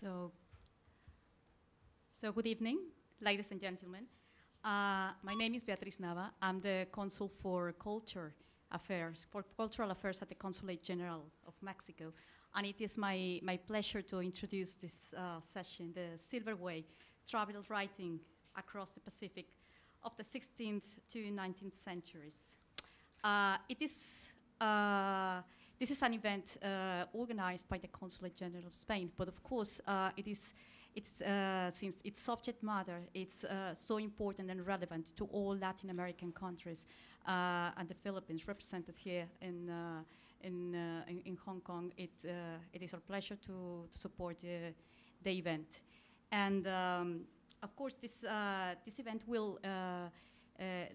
So good evening, ladies and gentlemen. My name is Beatriz Nava. I'm the Consul for Cultural Affairs at the Consulate General of Mexico. And it is my pleasure to introduce this session, the Silver Way, Travel Writing Across the Pacific of the 16th to 19th centuries. This is an event organized by the Consulate General of Spain, but of course since its subject matter, it's so important and relevant to all Latin American countries and the Philippines represented here in Hong Kong. It is our pleasure to support the event. And of course, this event will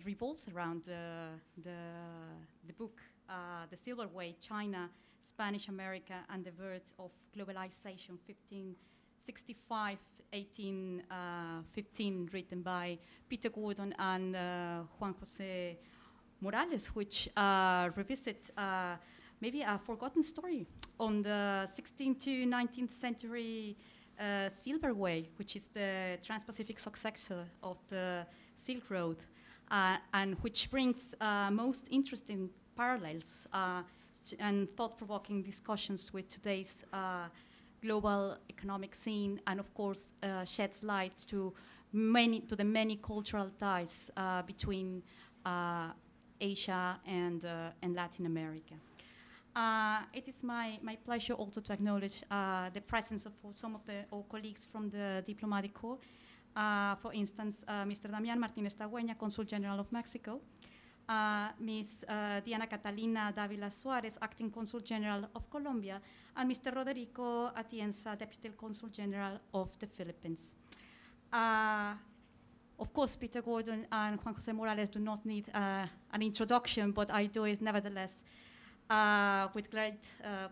revolves around the book, The Silver Way, China, Spanish America, and the Birth of Globalization, 1565-1815, written by Peter Gordon and Juan Jose Morales, which revisits maybe a forgotten story on the 16th to 19th century Silver Way, which is the trans-Pacific successor of the Silk Road, and which brings most interesting parallels and thought-provoking discussions with today's global economic scene, and of course sheds light to the many cultural ties between Asia and Latin America. It is my pleasure also to acknowledge the presence of some of our colleagues from the diplomatic corps. For instance, Mr. Damián Martínez Tagüeña, Consul General of Mexico, Ms. Diana Catalina Dávila Suárez, Acting Consul General of Colombia, and Mr. Roderico Atienza, Deputy Consul General of the Philippines. Of course, Peter Gordon and Juan Jose Morales do not need an introduction, but I do it nevertheless with great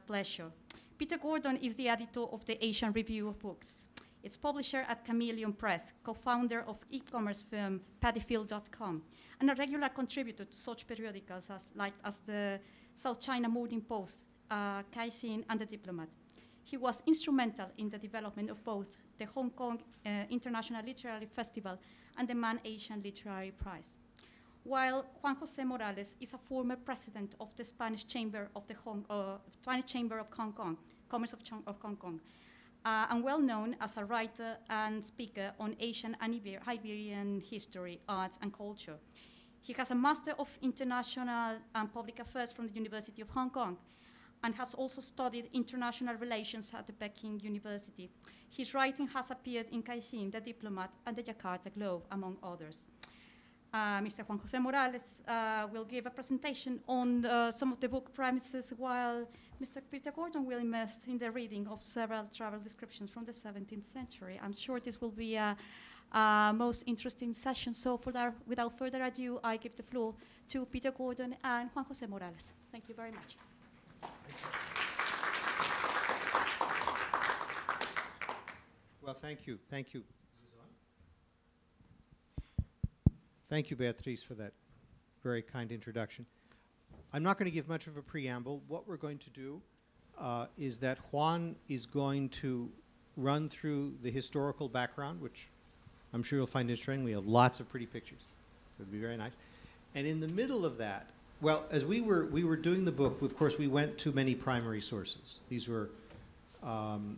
pleasure. Peter Gordon is the editor of the Asian Review of Books, its publisher at Chameleon Press, co-founder of e-commerce firm Paddyfield.com, and a regular contributor to such periodicals as the South China Morning Post, Kaixin, and The Diplomat. He was instrumental in the development of both the Hong Kong International Literary Festival and the Man Asian Literary Prize. While Juan Jose Morales is a former president of the Spanish Chamber of Hong Kong, Commerce of Hong Kong, and well known as a writer and speaker on Asian and Iberian history, arts, and culture. He has a Master of International and Public Affairs from the University of Hong Kong and has also studied international relations at the Peking University. His writing has appeared in Kaixin, The Diplomat, and the Jakarta Globe, among others. Mr. Juan Jose Morales will give a presentation on some of the book premises, while Mr. Peter Gordon will immerse in the reading of several travel descriptions from the 17th century. I'm sure this will be a most interesting session, so without further ado, I give the floor to Peter Gordon and Juan Jose Morales. Thank you very much. Well, thank you. Thank you. Thank you, Beatriz, for that very kind introduction. I'm not going to give much of a preamble. What we're going to do is that Juan is going to run through the historical background, which I'm sure you'll find interesting. We have lots of pretty pictures. It'll be very nice. And in the middle of that, well, as we were doing the book, of course, we went to many primary sources. These were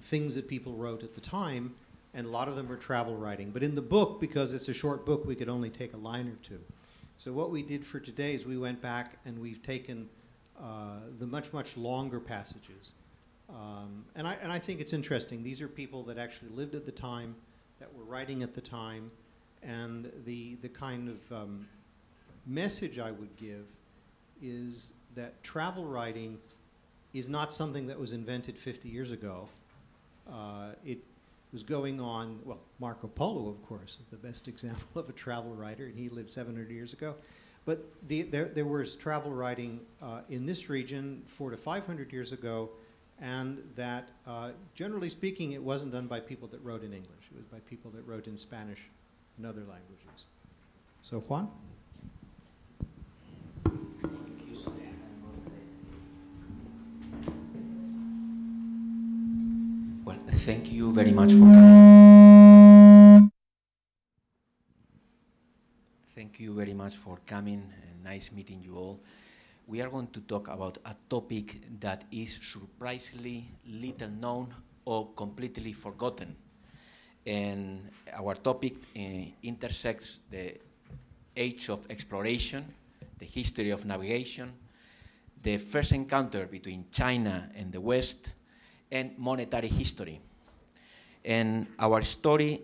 things that people wrote at the time, and a lot of them were travel writing. But in the book, because it's a short book, we could only take a line or two. So what we did for today is we went back and we've taken the much, much longer passages. And I think it's interesting. These are people that actually lived at the time, that were writing at the time, and the kind of message I would give is that travel writing is not something that was invented 50 years ago. It was going on, well, Marco Polo, of course, is the best example of a travel writer, and he lived 700 years ago. But there was travel writing in this region 400 to 500 years ago, and that, generally speaking, it wasn't done by people that wrote in English. It was by people that wrote in Spanish and other languages. So, Juan? Well, thank you very much for coming. Thank you very much for coming. Nice meeting you all. We are going to talk about a topic that is surprisingly little known or completely forgotten. And our topic intersects the age of exploration, the history of navigation, the first encounter between China and the West, and monetary history. And our story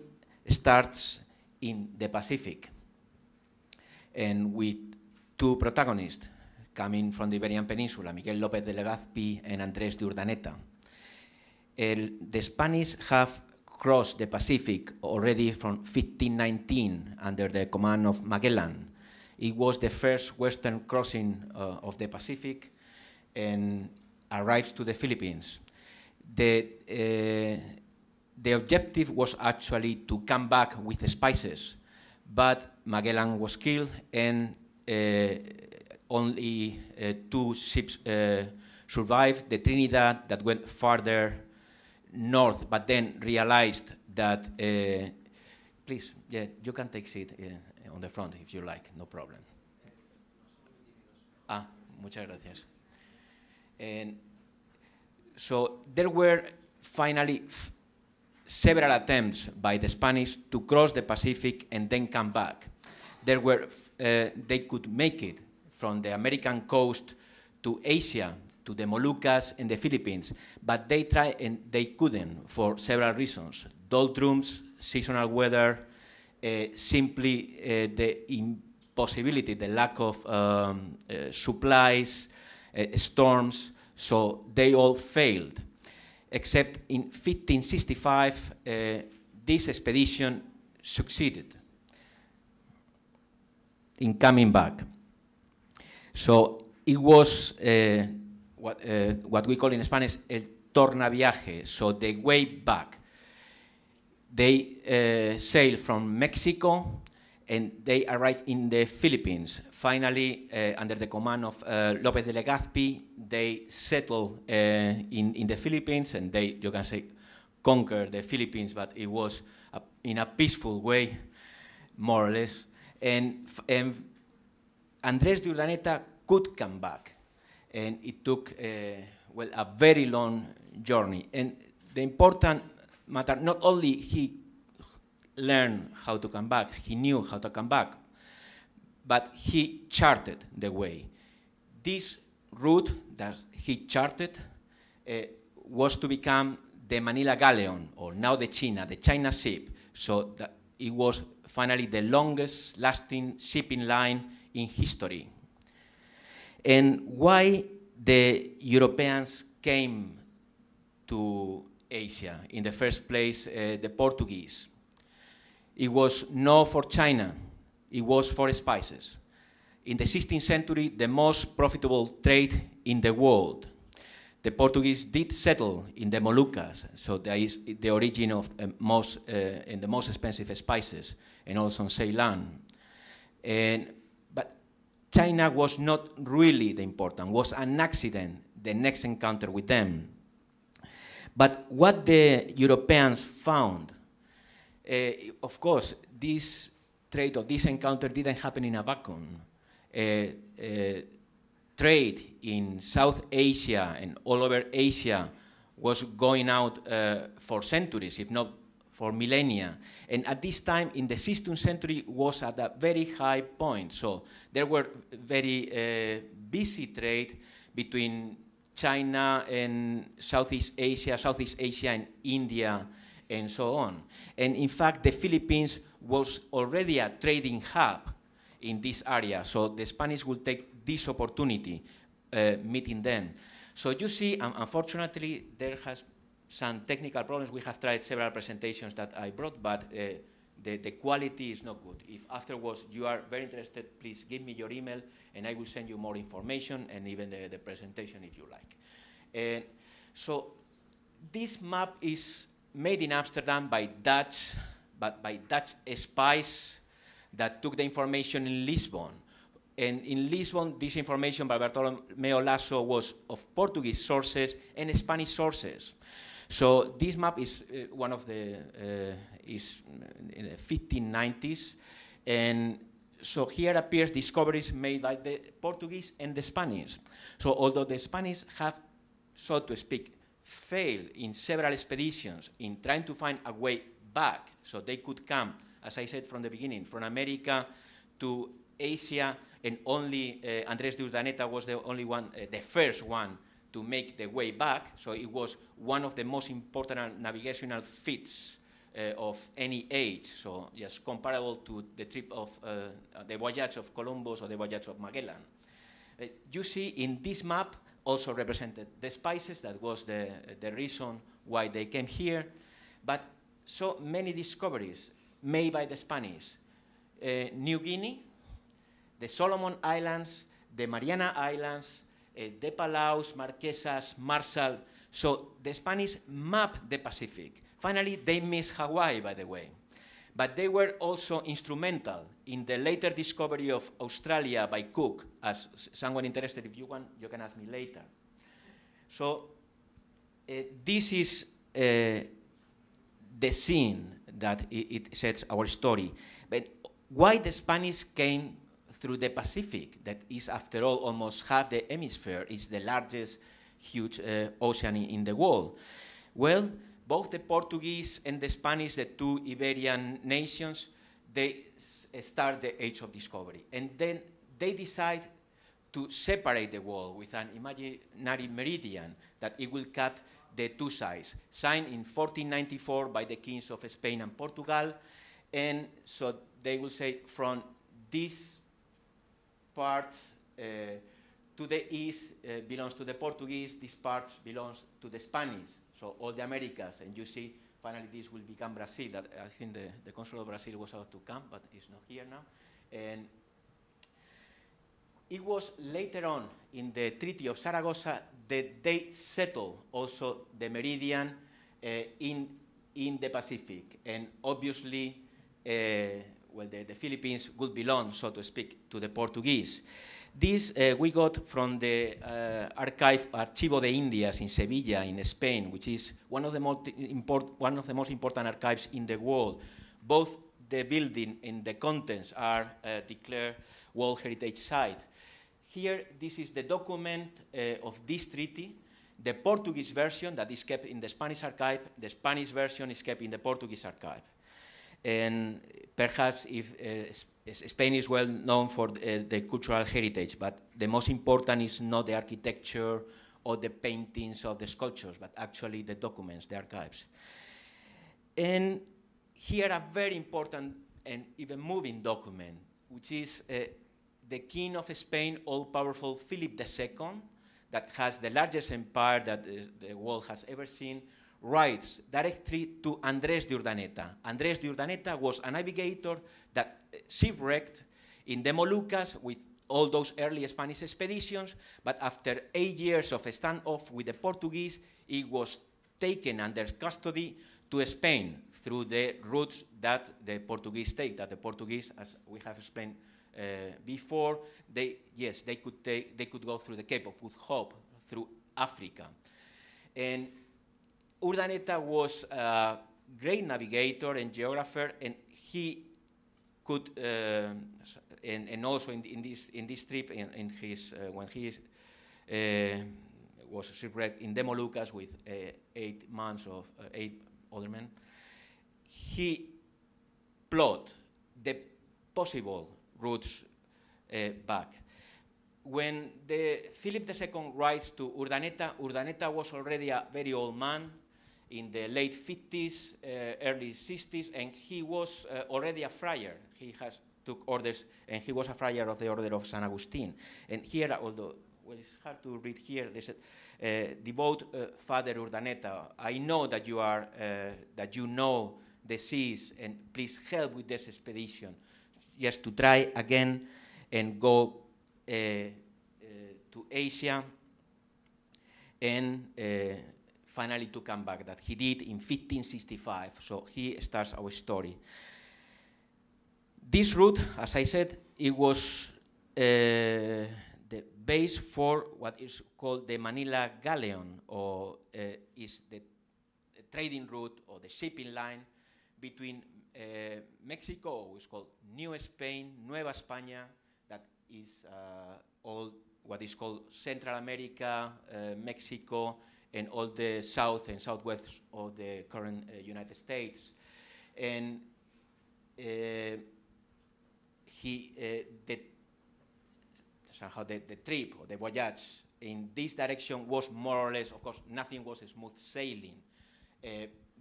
starts in the Pacific, and with two protagonists coming from the Iberian Peninsula, Miguel López de Legazpi and Andrés de Urdaneta. The Spanish have crossed the Pacific already from 1519 under the command of Magellan. It was the first Western crossing of the Pacific and arrived to the Philippines. The objective was actually to come back with the spices, but Magellan was killed, and only two ships survived, the Trinidad that went farther north, but then realized that, please, yeah, you can take a seat on the front if you like, no problem. Ah, muchas gracias. And so there were finally several attempts by the Spanish to cross the Pacific and then come back. There were, they could make it from the American coast to Asia, to the Moluccas and the Philippines, but they tried and they couldn't for several reasons: doldrums, seasonal weather, simply the impossibility, the lack of supplies, storms, so they all failed. Except in 1565, this expedition succeeded in coming back. So it was what we call in Spanish el tornaviaje, so the way back. They sailed from Mexico and they arrived in the Philippines. Finally, under the command of López de Legazpi, they settled in the Philippines, and they, you can say, conquered the Philippines, but it was in a peaceful way, more or less. And Andrés de Urdaneta could come back, and it took well, a very long journey. And the important matter, not only he learned how to come back, he knew how to come back, but he charted the way. This route that he charted was to become the Manila Galleon, or now the China ship, so that it was finally the longest lasting shipping line in history. And why the Europeans came to Asia? In the first place, the Portuguese. It was not for China, it was for spices. In the 16th century, the most profitable trade in the world. The Portuguese did settle in the Moluccas, so that is the origin of the most expensive spices, and also on Ceylon. But China was not really the important, it was an accident, the next encounter with them. But what the Europeans found, of course, this trade or this encounter didn't happen in a vacuum. Trade in South Asia and all over Asia was going out for centuries, if not for millennia. And at this time, in the 16th century, was at a very high point. So there were very busy trade between China and Southeast Asia and India, and so on. And in fact, the Philippines was already a trading hub in this area, so the Spanish will take this opportunity, meeting them. So you see, unfortunately, there has some technical problems. We have tried several presentations that I brought, but the quality is not good. If afterwards you are very interested, please give me your email, and I will send you more information, and even the presentation if you like. So this map is made in Amsterdam by Dutch, but by Dutch spies that took the information in Lisbon. And in Lisbon, this information by Bartolomeo Lasso was of Portuguese sources and Spanish sources. So this map is one of the is in the 1590s, and so here appears discoveries made by the Portuguese and the Spanish. So although the Spanish have, so to speak, failed in several expeditions in trying to find a way back, so they could come, as I said from the beginning, from America to Asia, and only Andrés de Urdaneta was the only one, the first one, to make the way back. So it was one of the most important navigational feats of any age, so yes, comparable to the trip of the voyage of Columbus or the voyage of Magellan. You see in this map also represented the spices, that was the reason why they came here, but so many discoveries made by the Spanish. New Guinea, the Solomon Islands, the Mariana Islands, the Palaus, Marquesas, Marshall, so the Spanish mapped the Pacific. Finally, they missed Hawaii, by the way. But they were also instrumental in the later discovery of Australia by Cook, as someone interested, if you want, you can ask me later. So this is the scene that it sets our story. But why the Spanish came through the Pacific, that is, after all, almost half the hemisphere, is the largest huge ocean in the world? Well, both the Portuguese and the Spanish, the two Iberian nations, they start the Age of Discovery. And then they decide to separate the world with an imaginary meridian that it will cut the two sides, signed in 1494 by the kings of Spain and Portugal. And so they will say from this part to the east belongs to the Portuguese, this part belongs to the Spanish. So all the Americas, and you see, finally this will become Brazil. That I think the consul of Brazil was about to come, but it's not here now. And it was later on in the Treaty of Zaragoza that they settled also the meridian in the Pacific. And obviously, well, the Philippines would belong, so to speak, to the Portuguese. This we got from the Archivo de Indias in Sevilla, in Spain, which is one of the most important archives in the world. Both the building and the contents are declared World Heritage Site. Here, this is the document of this treaty, the Portuguese version that is kept in the Spanish archive, the Spanish version is kept in the Portuguese archive. And perhaps if Spain is well known for the cultural heritage, but the most important is not the architecture or the paintings or the sculptures, but actually the documents, the archives. And here a very important and even moving document, which is the King of Spain, all-powerful Philip II, that has the largest empire that the world has ever seen, writes directly to Andrés de Urdaneta. Andrés de Urdaneta was a navigator that shipwrecked in the Moluccas with all those early Spanish expeditions, but after 8 years of a standoff with the Portuguese, he was taken under custody to Spain through the routes that the Portuguese take, that the Portuguese, as we have explained before, they could go through the Cape of Good Hope, through Africa. And Urdaneta was a great navigator and geographer, and he could, and also in this trip, in his when he was shipwrecked in the Moluccas with 8 months of 8 other men, he plotted the possible routes back. When Philip II writes to Urdaneta, Urdaneta was already a very old man, in the late 50s, early 60s, and he was already a friar. He took orders, and he was a friar of the Order of San Agustin. And here, although well, it's hard to read here, they said, "Devote Father Urdaneta, I know that you are that you know the seas, and please help with this expedition. Just to try again and go to Asia and." Finally to come back, that he did in 1565, so he starts our story. This route, as I said, it was the base for what is called the Manila Galleon, or is the trading route or the shipping line between Mexico, which is called New Spain, Nueva España, that is all what is called Central America, Mexico, and all the south and southwest of the current United States. And the trip or the voyage in this direction was more or less, of course, nothing was smooth sailing,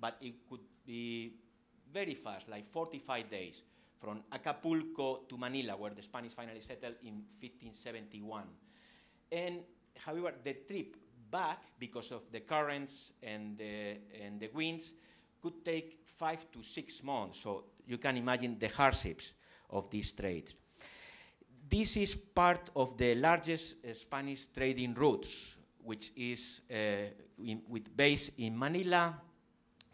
but it could be very fast, like 45 days, from Acapulco to Manila, where the Spanish finally settled in 1571. And however, the trip back, because of the currents and the winds, could take 5 to 6 months. So you can imagine the hardships of this trade. This is part of the largest Spanish trading routes, which is with base in Manila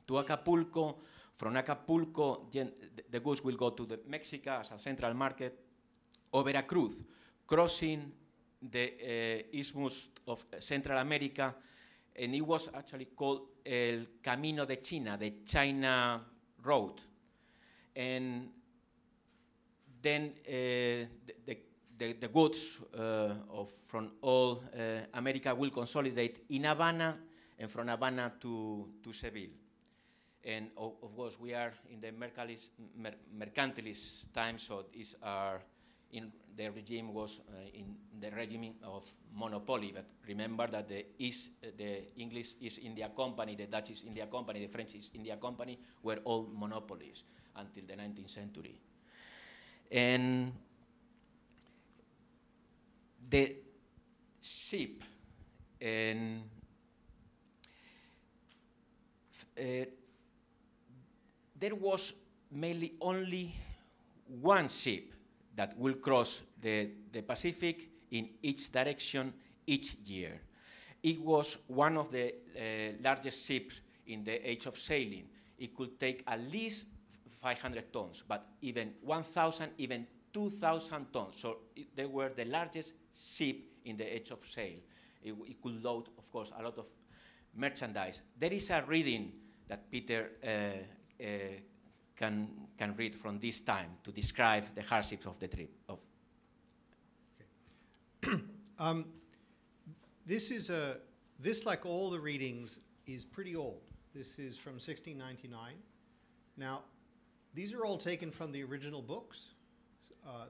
to Acapulco. From Acapulco, the goods will go to the Mexica as a central market, or Veracruz, crossing the isthmus of Central America, and it was actually called El Camino de China, the China Road. And then the goods from all America will consolidate in Havana, and from Havana to Seville. And of course, we are in the mercantilist time, so these are in the regime was in the regime of monopoly. But remember that the English East India Company, the Dutch East India Company, the French East India Company were all monopolies until the 19th century. And the ship and there was mainly only one ship that will cross the Pacific in each direction each year. It was one of the largest ships in the age of sailing. It could take at least 500 tons, but even 1,000, even 2,000 tons. So they were the largest ship in the age of sail. It could load, of course, a lot of merchandise. There is a reading that Peter can read from this time to describe the hardships of the trip. Oh. Okay. This, like all the readings, is pretty old. This is from 1699. Now, these are all taken from the original books.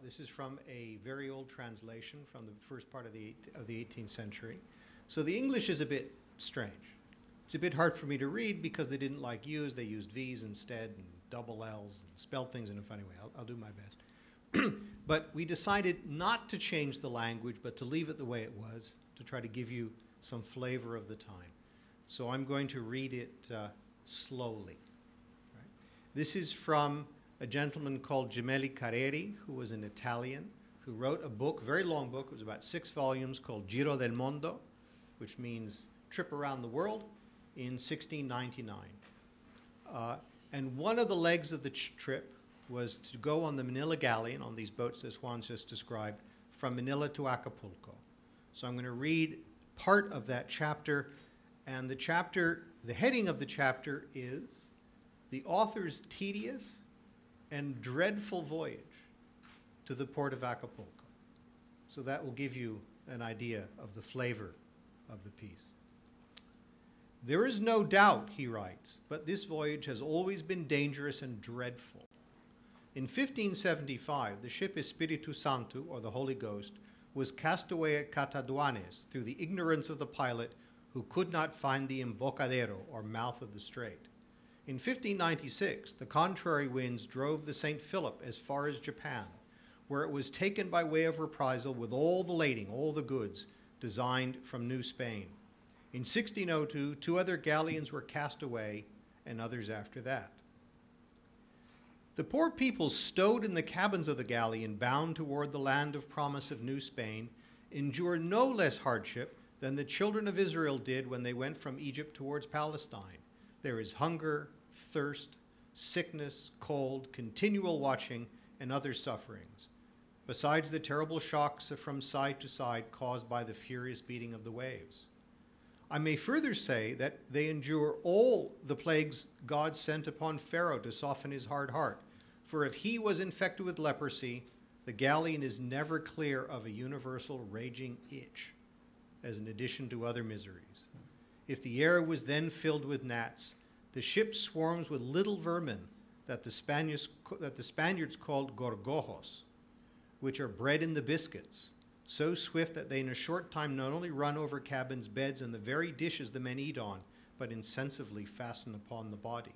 This is from a very old translation from the first part of the 18th century. So the English is a bit strange. It's a bit hard for me to read because they didn't like U's. They used V's instead and double L's and spelled things in a funny way. I'll do my best. But we decided not to change the language, but to leave it the way it was to try to give you some flavor of the time. So I'm going to read it slowly. Right. This is from a gentleman called Gemelli Careri, who was an Italian, who wrote a book, very long book. It was about 6 volumes called Giro del Mondo, which means trip around the world, in 1699. And one of the legs of the trip was to go on the Manila Galleon, on these boats as Juan's just described, from Manila to Acapulco. So I'm going to read part of that chapter, and the chapter, the heading of the chapter is "The Author's Tedious and Dreadful Voyage to the Port of Acapulco." So that will give you an idea of the flavor of the piece. "There is no doubt," he writes, "but this voyage has always been dangerous and dreadful. In 1575, the ship Espiritu Santo, or the Holy Ghost, was cast away at Cataduanes through the ignorance of the pilot who could not find the embocadero, or mouth of the strait. In 1596, the contrary winds drove the St. Philip as far as Japan, where it was taken by way of reprisal with all the lading, all the goods, designed from New Spain. In 1602, 2 other galleons were cast away, and others after that. The poor people stowed in the cabins of the galleon bound toward the land of promise of New Spain endure no less hardship than the children of Israel did when they went from Egypt towards Palestine. There is hunger, thirst, sickness, cold, continual watching, and other sufferings, besides the terrible shocks from side to side caused by the furious beating of the waves. I may further say that they endure all the plagues God sent upon Pharaoh to soften his hard heart. For if he was infected with leprosy, the Galleon is never clear of a universal raging itch, as an addition to other miseries. If the air was then filled with gnats, the ship swarms with little vermin that the Spaniards called gorgojos, which are bred in the biscuits, so swift that they in a short time not only run over cabins, beds, and the very dishes the men eat on, but insensibly fasten upon the body.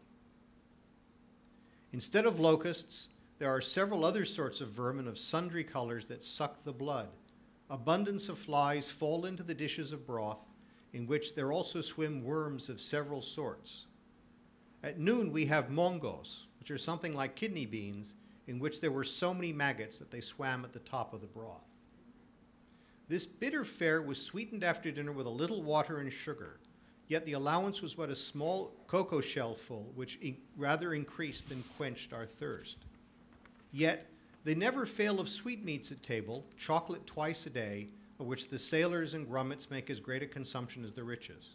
Instead of locusts, there are several other sorts of vermin of sundry colors that suck the blood. Abundance of flies fall into the dishes of broth, in which there also swim worms of several sorts. At noon we have mongos, which are something like kidney beans, in which there were so many maggots that they swam at the top of the broth. This bitter fare was sweetened after dinner with a little water and sugar, yet the allowance was but a small cocoa shell full, which rather increased than quenched our thirst. Yet they never fail of sweetmeats at table, chocolate twice a day, of which the sailors and grummets make as great a consumption as the riches.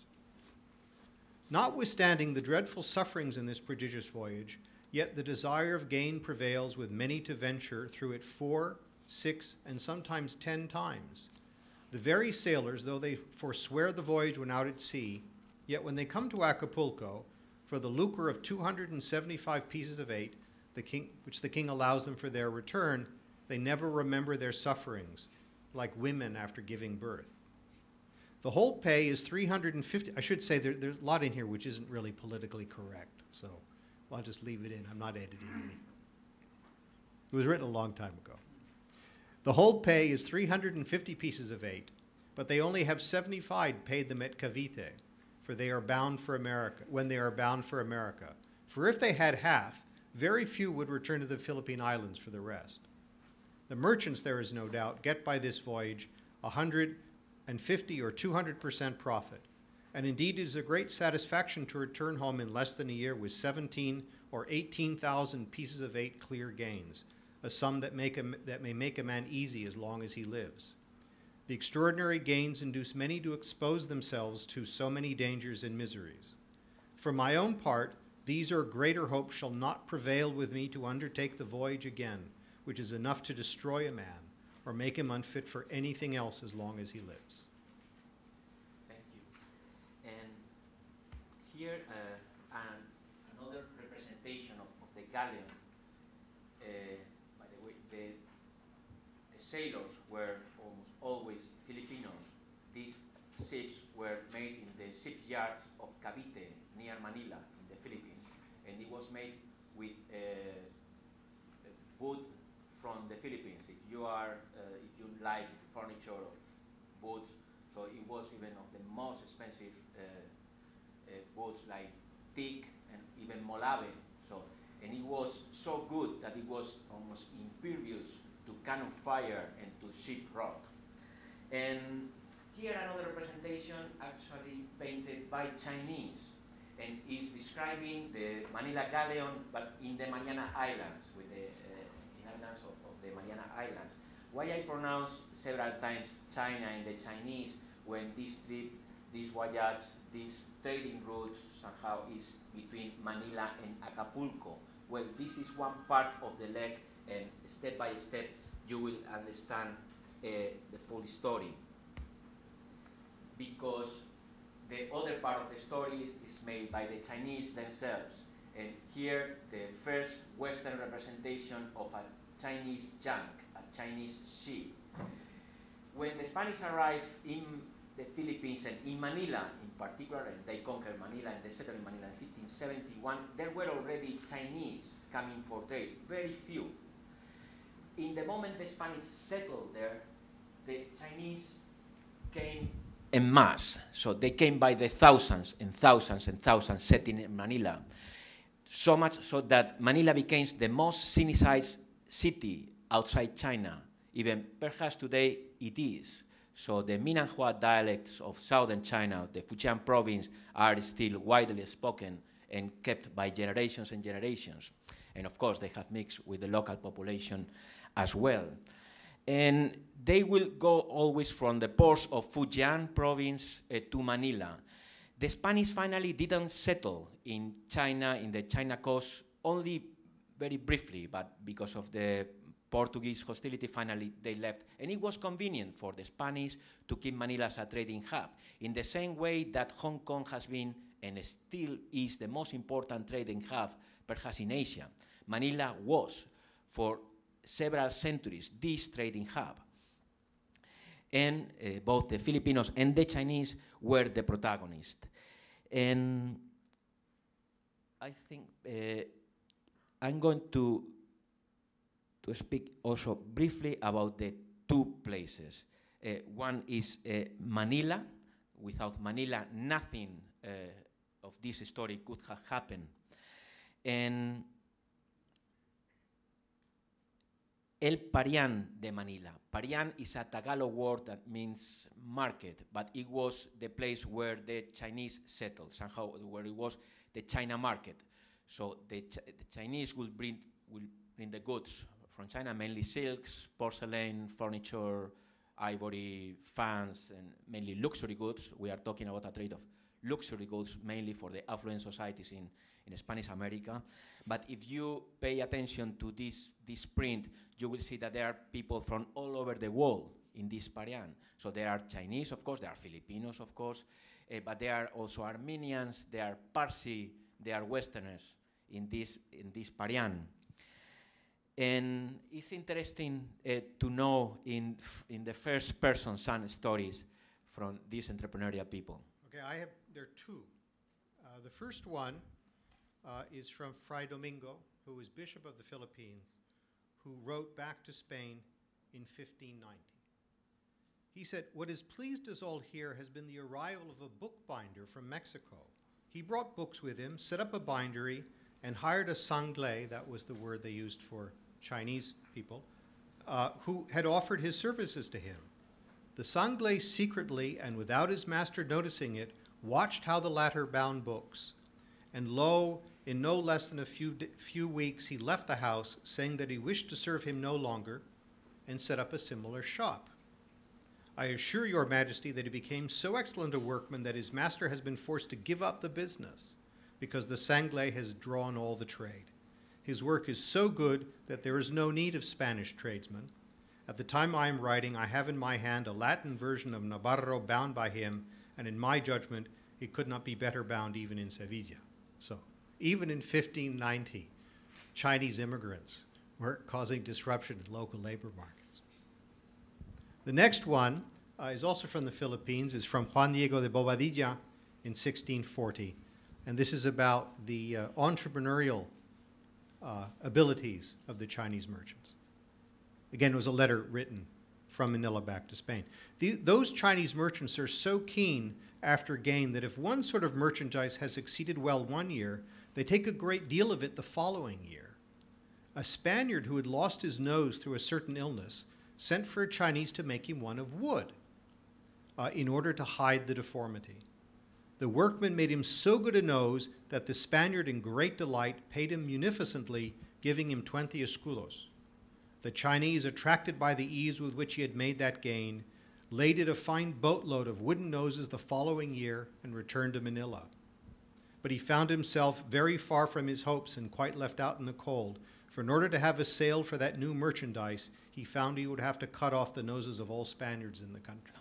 Notwithstanding the dreadful sufferings in this prodigious voyage, yet the desire of gain prevails with many to venture through it 4, 6, and sometimes 10 times. The very sailors, though they forswear the voyage when out at sea, yet when they come to Acapulco, for the lucre of 275 pieces of eight, which the king allows them for their return, they never remember their sufferings, like women after giving birth. The whole pay is 350, I should say there's a lot in here which isn't really politically correct, so I'll just leave it in, I'm not editing any. It was written a long time ago. The whole pay is 350 pieces of eight, but they only have 75 paid them at Cavite, for they are bound for America, when they are bound for America. For if they had half, very few would return to the Philippine Islands for the rest. The merchants, there is no doubt, get by this voyage 150 or 200% profit, and indeed it is a great satisfaction to return home in less than a year with 17 or 18,000 pieces of eight clear gains, a sum that may make a man easy as long as he lives. The extraordinary gains induce many to expose themselves to so many dangers and miseries. For my own part, these or greater hopes shall not prevail with me to undertake the voyage again, which is enough to destroy a man or make him unfit for anything else as long as he lives. Thank you. And here another representation of the Galleon. By the way, the sailors were almost always Filipinos. These ships were made in the shipyards of Cavite, near Manila, in the Philippines, and it was made with wood from the Philippines. If you are, if you like furniture of boats, so it was even of the most expensive boats, like teak and even molave. So, and it was so good that it was almost impervious to cannon fire and to shipwreck. And here another representation, actually painted by Chinese, and is describing the Manila Galleon, but in the Mariana Islands, with the of the Mariana Islands. Why I pronounce several times China in the Chinese when this trip, this voyage, this trading route somehow is between Manila and Acapulco? Well, this is one part of the leg, and step by step you will understand the full story, because the other part of the story is made by the Chinese themselves. And here, the first Western representation of a Chinese junk, a Chinese ship. When the Spanish arrived in the Philippines and in Manila in particular, and they conquered Manila and they settled in Manila in 1571, there were already Chinese coming for trade, very few. In the moment the Spanish settled there, the Chinese came en masse. So they came by the thousands and thousands and thousands, setting in Manila. So much so that Manila became the most Sinicized city outside China. Even perhaps today it is. So the Minanhua dialects of southern China, the Fujian province, are still widely spoken and kept by generations and generations. And of course they have mixed with the local population as well. And they will go always from the ports of Fujian province to Manila. The Spanish finally didn't settle in China, in the China coast, only very briefly, but because of the Portuguese hostility, finally they left. And it was convenient for the Spanish to keep Manila as a trading hub, in the same way that Hong Kong has been and still is the most important trading hub, perhaps in Asia. Manila was, for several centuries, this trading hub. And both the Filipinos and the Chinese were the protagonists. And I think I'm going to speak also briefly about the two places. One is Manila. Without Manila, nothing of this story could have happened. And El Parian de Manila. Parian is a Tagalog word that means market, but it was the place where the Chinese settled, somehow where it was the China market. So the Chinese will bring the goods from China, mainly silks, porcelain, furniture, ivory, fans, and mainly luxury goods. We are talking about a trade of luxury goods, mainly for the affluent societies in Spanish America. But if you pay attention to this print, you will see that there are people from all over the world in this Parian. So there are Chinese, of course, there are Filipinos, of course, but there are also Armenians, there are Parsi, there are Westerners in this Parian. And it's interesting to know in the first person some stories from these entrepreneurial people. Okay, there are two. The first one is from Fray Domingo, who was Bishop of the Philippines, who wrote back to Spain in 1590. He said, "What has pleased us all here has been the arrival of a bookbinder from Mexico. He brought books with him, set up a bindery, and hired a sangle," that was the word they used for Chinese people, who had offered his services to him. The sangle secretly, and without his master noticing it, watched how the latter bound books. And lo, in no less than a few weeks, he left the house, saying that he wished to serve him no longer, and set up a similar shop. I assure your Majesty that he became so excellent a workman that his master has been forced to give up the business, because the sangle has drawn all the trade. His work is so good that there is no need of Spanish tradesmen. At the time I am writing, I have in my hand a Latin version of Navarro bound by him, and in my judgment, it could not be better bound even in Seville. So even in 1590, Chinese immigrants were causing disruption in local labor markets. The next one is also from the Philippines, is from Juan Diego de Bobadilla in 1640. And this is about the entrepreneurial abilities of the Chinese merchants. Again, it was a letter written from Manila back to Spain. Those Chinese merchants are so keen after gain that if one sort of merchandise has succeeded well one year, they take a great deal of it the following year. A Spaniard who had lost his nose through a certain illness sent for a Chinese to make him one of wood in order to hide the deformity. The workman made him so good a nose that the Spaniard, in great delight, paid him munificently, giving him 20 escudos. The Chinese, attracted by the ease with which he had made that gain, laded a fine boatload of wooden noses the following year and returned to Manila. But he found himself very far from his hopes and quite left out in the cold, for in order to have a sale for that new merchandise, he found he would have to cut off the noses of all Spaniards in the country.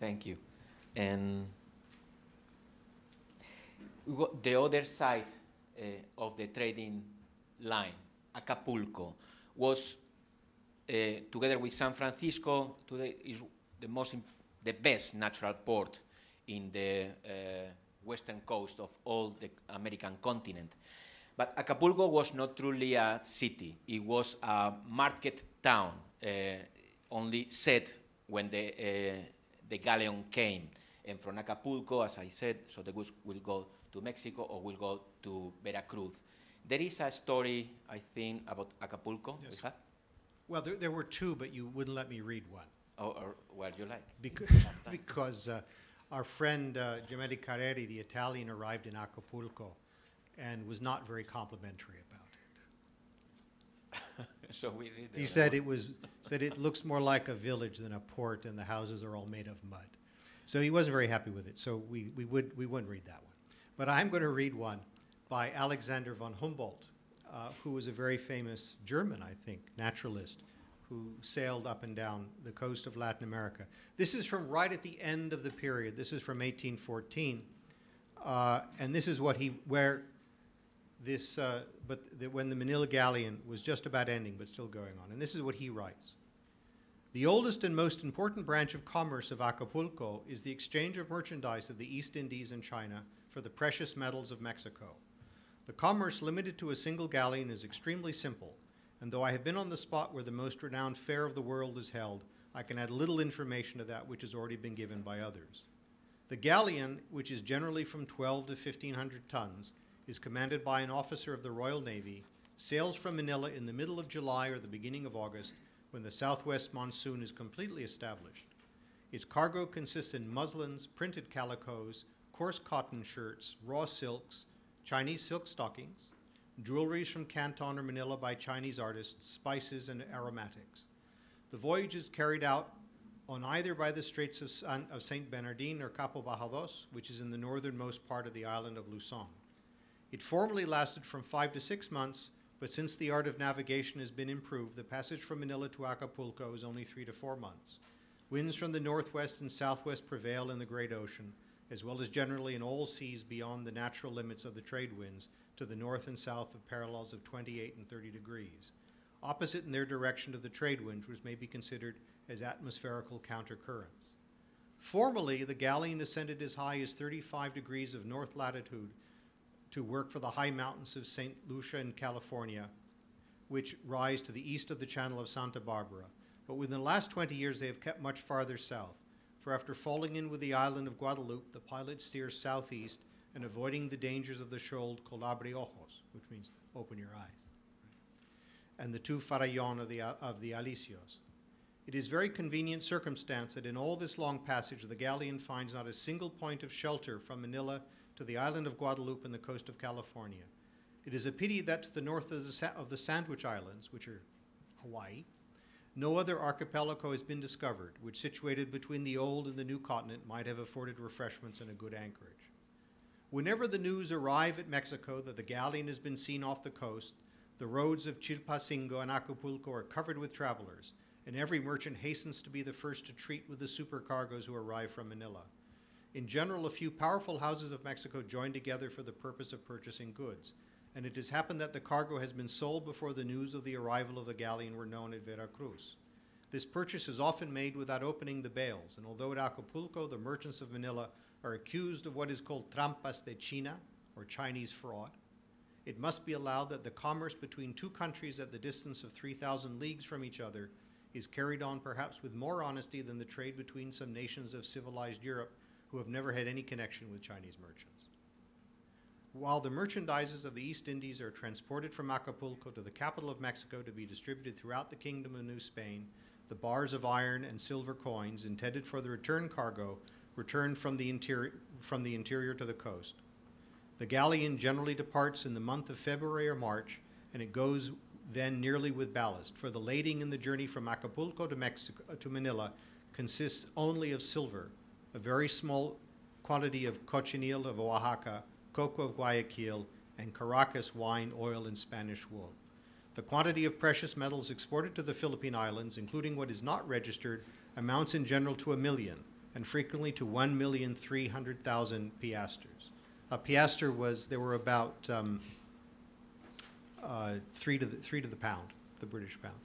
Thank you. And the other side of the trading line, Acapulco, was, together with San Francisco, today is the best natural port in the western coast of all the American continent. But Acapulco was not truly a city. It was a market town, only set when the galleon came. And from Acapulco, as I said, so the goods will go to Mexico or will go to Veracruz. There is a story, I think, about Acapulco. Yes. Well, there were two, but you wouldn't let me read one. Or what you like. Because our friend Gemelli Careri, the Italian, arrived in Acapulco and was not very complimentary about it. So we need that. He said it was said it looks more like a village than a port, and the houses are all made of mud. So he wasn't very happy with it. So we wouldn't read that one. But I'm going to read one by Alexander von Humboldt, who was a very famous German, I think, naturalist, who sailed up and down the coast of Latin America. This is from right at the end of the period. This is from 1814, and this is what he when the Manila Galleon was just about ending, but still going on. And this is what he writes. The oldest and most important branch of commerce of Acapulco is the exchange of merchandise of the East Indies and China for the precious metals of Mexico. The commerce limited to a single galleon is extremely simple, and though I have been on the spot where the most renowned fair of the world is held, I can add little information to that which has already been given by others. The galleon, which is generally from 12 to 1,500 tons, is commanded by an officer of the Royal Navy, sails from Manila in the middle of July or the beginning of August, when the southwest monsoon is completely established. Its cargo consists in muslins, printed calicoes, coarse cotton shirts, raw silks, Chinese silk stockings, jewelries from Canton or Manila by Chinese artists, spices and aromatics. The voyage is carried out on either by the Straits of St. Bernardin or Capo Bajados, which is in the northernmost part of the island of Luzon. It formerly lasted from 5 to 6 months, but since the art of navigation has been improved, the passage from Manila to Acapulco is only 3 to 4 months. Winds from the northwest and southwest prevail in the great ocean, as well as generally in all seas beyond the natural limits of the trade winds to the north and south of parallels of 28 and 30 degrees, opposite in their direction to the trade winds, which may be considered as atmospherical countercurrents. Formerly, the galleon ascended as high as 35 degrees of north latitude to work for the high mountains of St. Lucia in California, which rise to the east of the channel of Santa Barbara. But within the last 20 years, they have kept much farther south. For after falling in with the island of Guadalupe, the pilot steers southeast and avoiding the dangers of the shoal called Abre Ojos, which means open your eyes, right? And the two Farallon of the Alisios. It is very convenient circumstance that in all this long passage, the galleon finds not a single point of shelter from Manila to the island of Guadalupe and the coast of California. It is a pity that to the north of the Sandwich Islands, which are Hawaii, no other archipelago has been discovered, which situated between the old and the new continent might have afforded refreshments and a good anchorage. Whenever the news arrive at Mexico that the galleon has been seen off the coast, the roads of Chilpancingo and Acapulco are covered with travelers, and every merchant hastens to be the first to treat with the supercargoes who arrive from Manila. In general, a few powerful houses of Mexico join together for the purpose of purchasing goods, and it has happened that the cargo has been sold before the news of the arrival of the galleon were known at Veracruz. This purchase is often made without opening the bales, and although at Acapulco the merchants of Manila are accused of what is called trampas de China, or Chinese fraud, it must be allowed that the commerce between two countries at the distance of 3,000 leagues from each other is carried on perhaps with more honesty than the trade between some nations of civilized Europe who have never had any connection with Chinese merchants. While the merchandises of the East Indies are transported from Acapulco to the capital of Mexico to be distributed throughout the Kingdom of New Spain, the bars of iron and silver coins intended for the return cargo return from the interior to the coast. The galleon generally departs in the month of February or March, and it goes then nearly with ballast, for the lading in the journey from Acapulco to Manila consists only of silver, a very small quantity of cochineal of Oaxaca, cocoa of Guayaquil, and Caracas wine, oil, and Spanish wool. The quantity of precious metals exported to the Philippine Islands, including what is not registered, amounts in general to 1,000,000, and frequently to 1,300,000 piasters. A piaster was, there were about 3 to the pound, the British pound.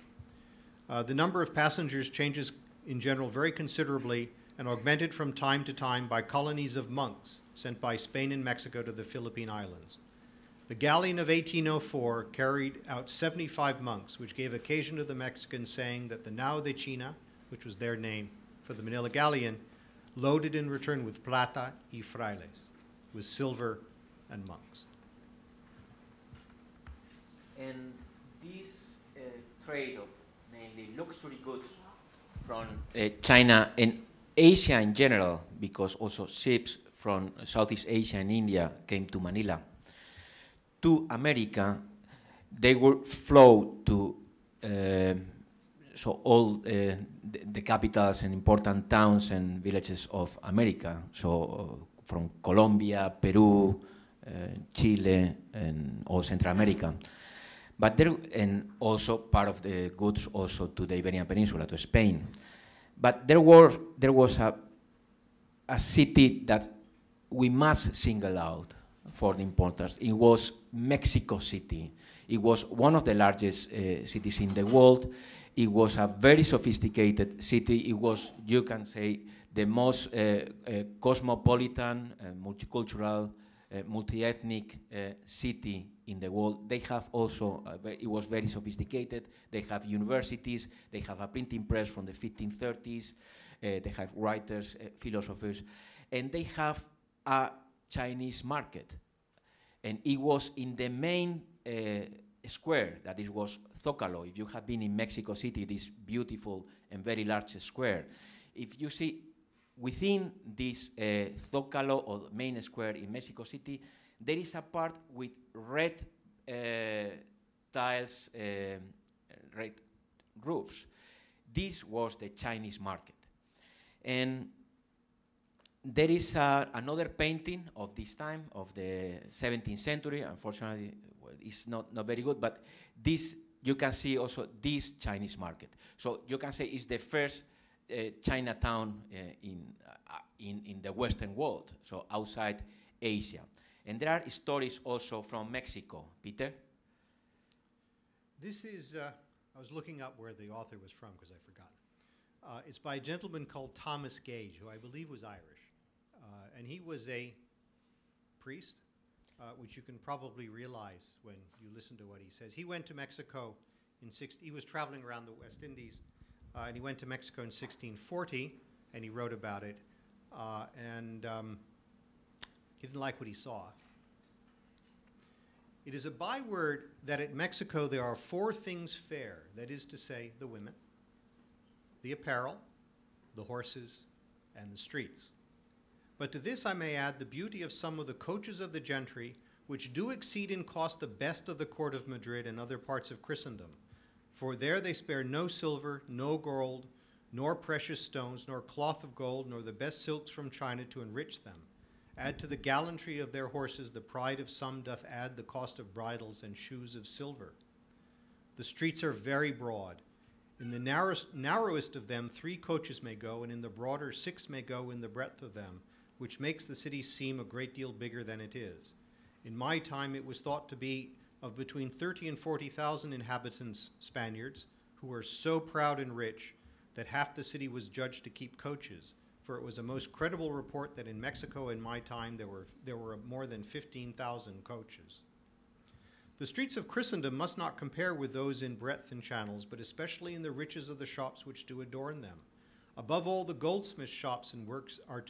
The number of passengers changes in general very considerably, and augmented from time to time by colonies of monks sent by Spain and Mexico to the Philippine Islands. The galleon of 1804 carried out 75 monks, which gave occasion to the Mexicans saying that the Nao de China, which was their name for the Manila galleon, loaded in return with plata y frailes, with silver and monks. And this trade of mainly luxury goods from China and Asia in general, because also ships from Southeast Asia and India came to Manila. To America, they would flow to so all the capitals and important towns and villages of America, so from Colombia, Peru, Chile, and all Central America. But there, and also part of the goods also to the Iberian Peninsula, to Spain. But there was a city that we must single out for the importance. It was Mexico City. It was one of the largest cities in the world. It was a very sophisticated city. It was, you can say, the most cosmopolitan, multicultural, multi-ethnic city in the world. They have also, it was very sophisticated. They have universities, they have a printing press from the 1530s, they have writers, philosophers, and they have a Chinese market. And it was in the main square, that it was Zócalo. If you have been in Mexico City, this beautiful and very large square, if you see within this Zócalo or main square in Mexico City, there is a part with red tiles, red roofs. This was the Chinese market. And there is another painting of this time, of the 17th century. Unfortunately, well, it's not very good, but this, you can see also this Chinese market. So you can say it's the first Chinatown in the Western world, so outside Asia. And there are stories also from Mexico. Peter? This is, I was looking up where the author was from because I forgot. It's by a gentleman called Thomas Gage, who I believe was Irish. And he was a priest, which you can probably realize when you listen to what he says. He went to Mexico in he was traveling around the West Indies, and he went to Mexico in 1640, and he wrote about it. He didn't like what he saw. It is a byword that at Mexico there are four things fair, that is to say, the women, the apparel, the horses, and the streets. But to this I may add the beauty of some of the coaches of the gentry, which do exceed in cost the best of the court of Madrid and other parts of Christendom. For there they spare no silver, no gold, nor precious stones, nor cloth of gold, nor the best silks from China to enrich them. Add to the gallantry of their horses, the pride of some doth add the cost of bridles and shoes of silver. The streets are very broad. In the narrowest of them 3 coaches may go, and in the broader 6 may go in the breadth of them, which makes the city seem a great deal bigger than it is. In my time, it was thought to be of between 30 and 40,000 inhabitants, Spaniards, who were so proud and rich that half the city was judged to keep coaches, for it was a most credible report that in Mexico in my time there were more than 15,000 coaches. The streets of Christendom must not compare with those in breadth and channels, but especially in the riches of the shops which do adorn them. Above all, the goldsmith shops and works are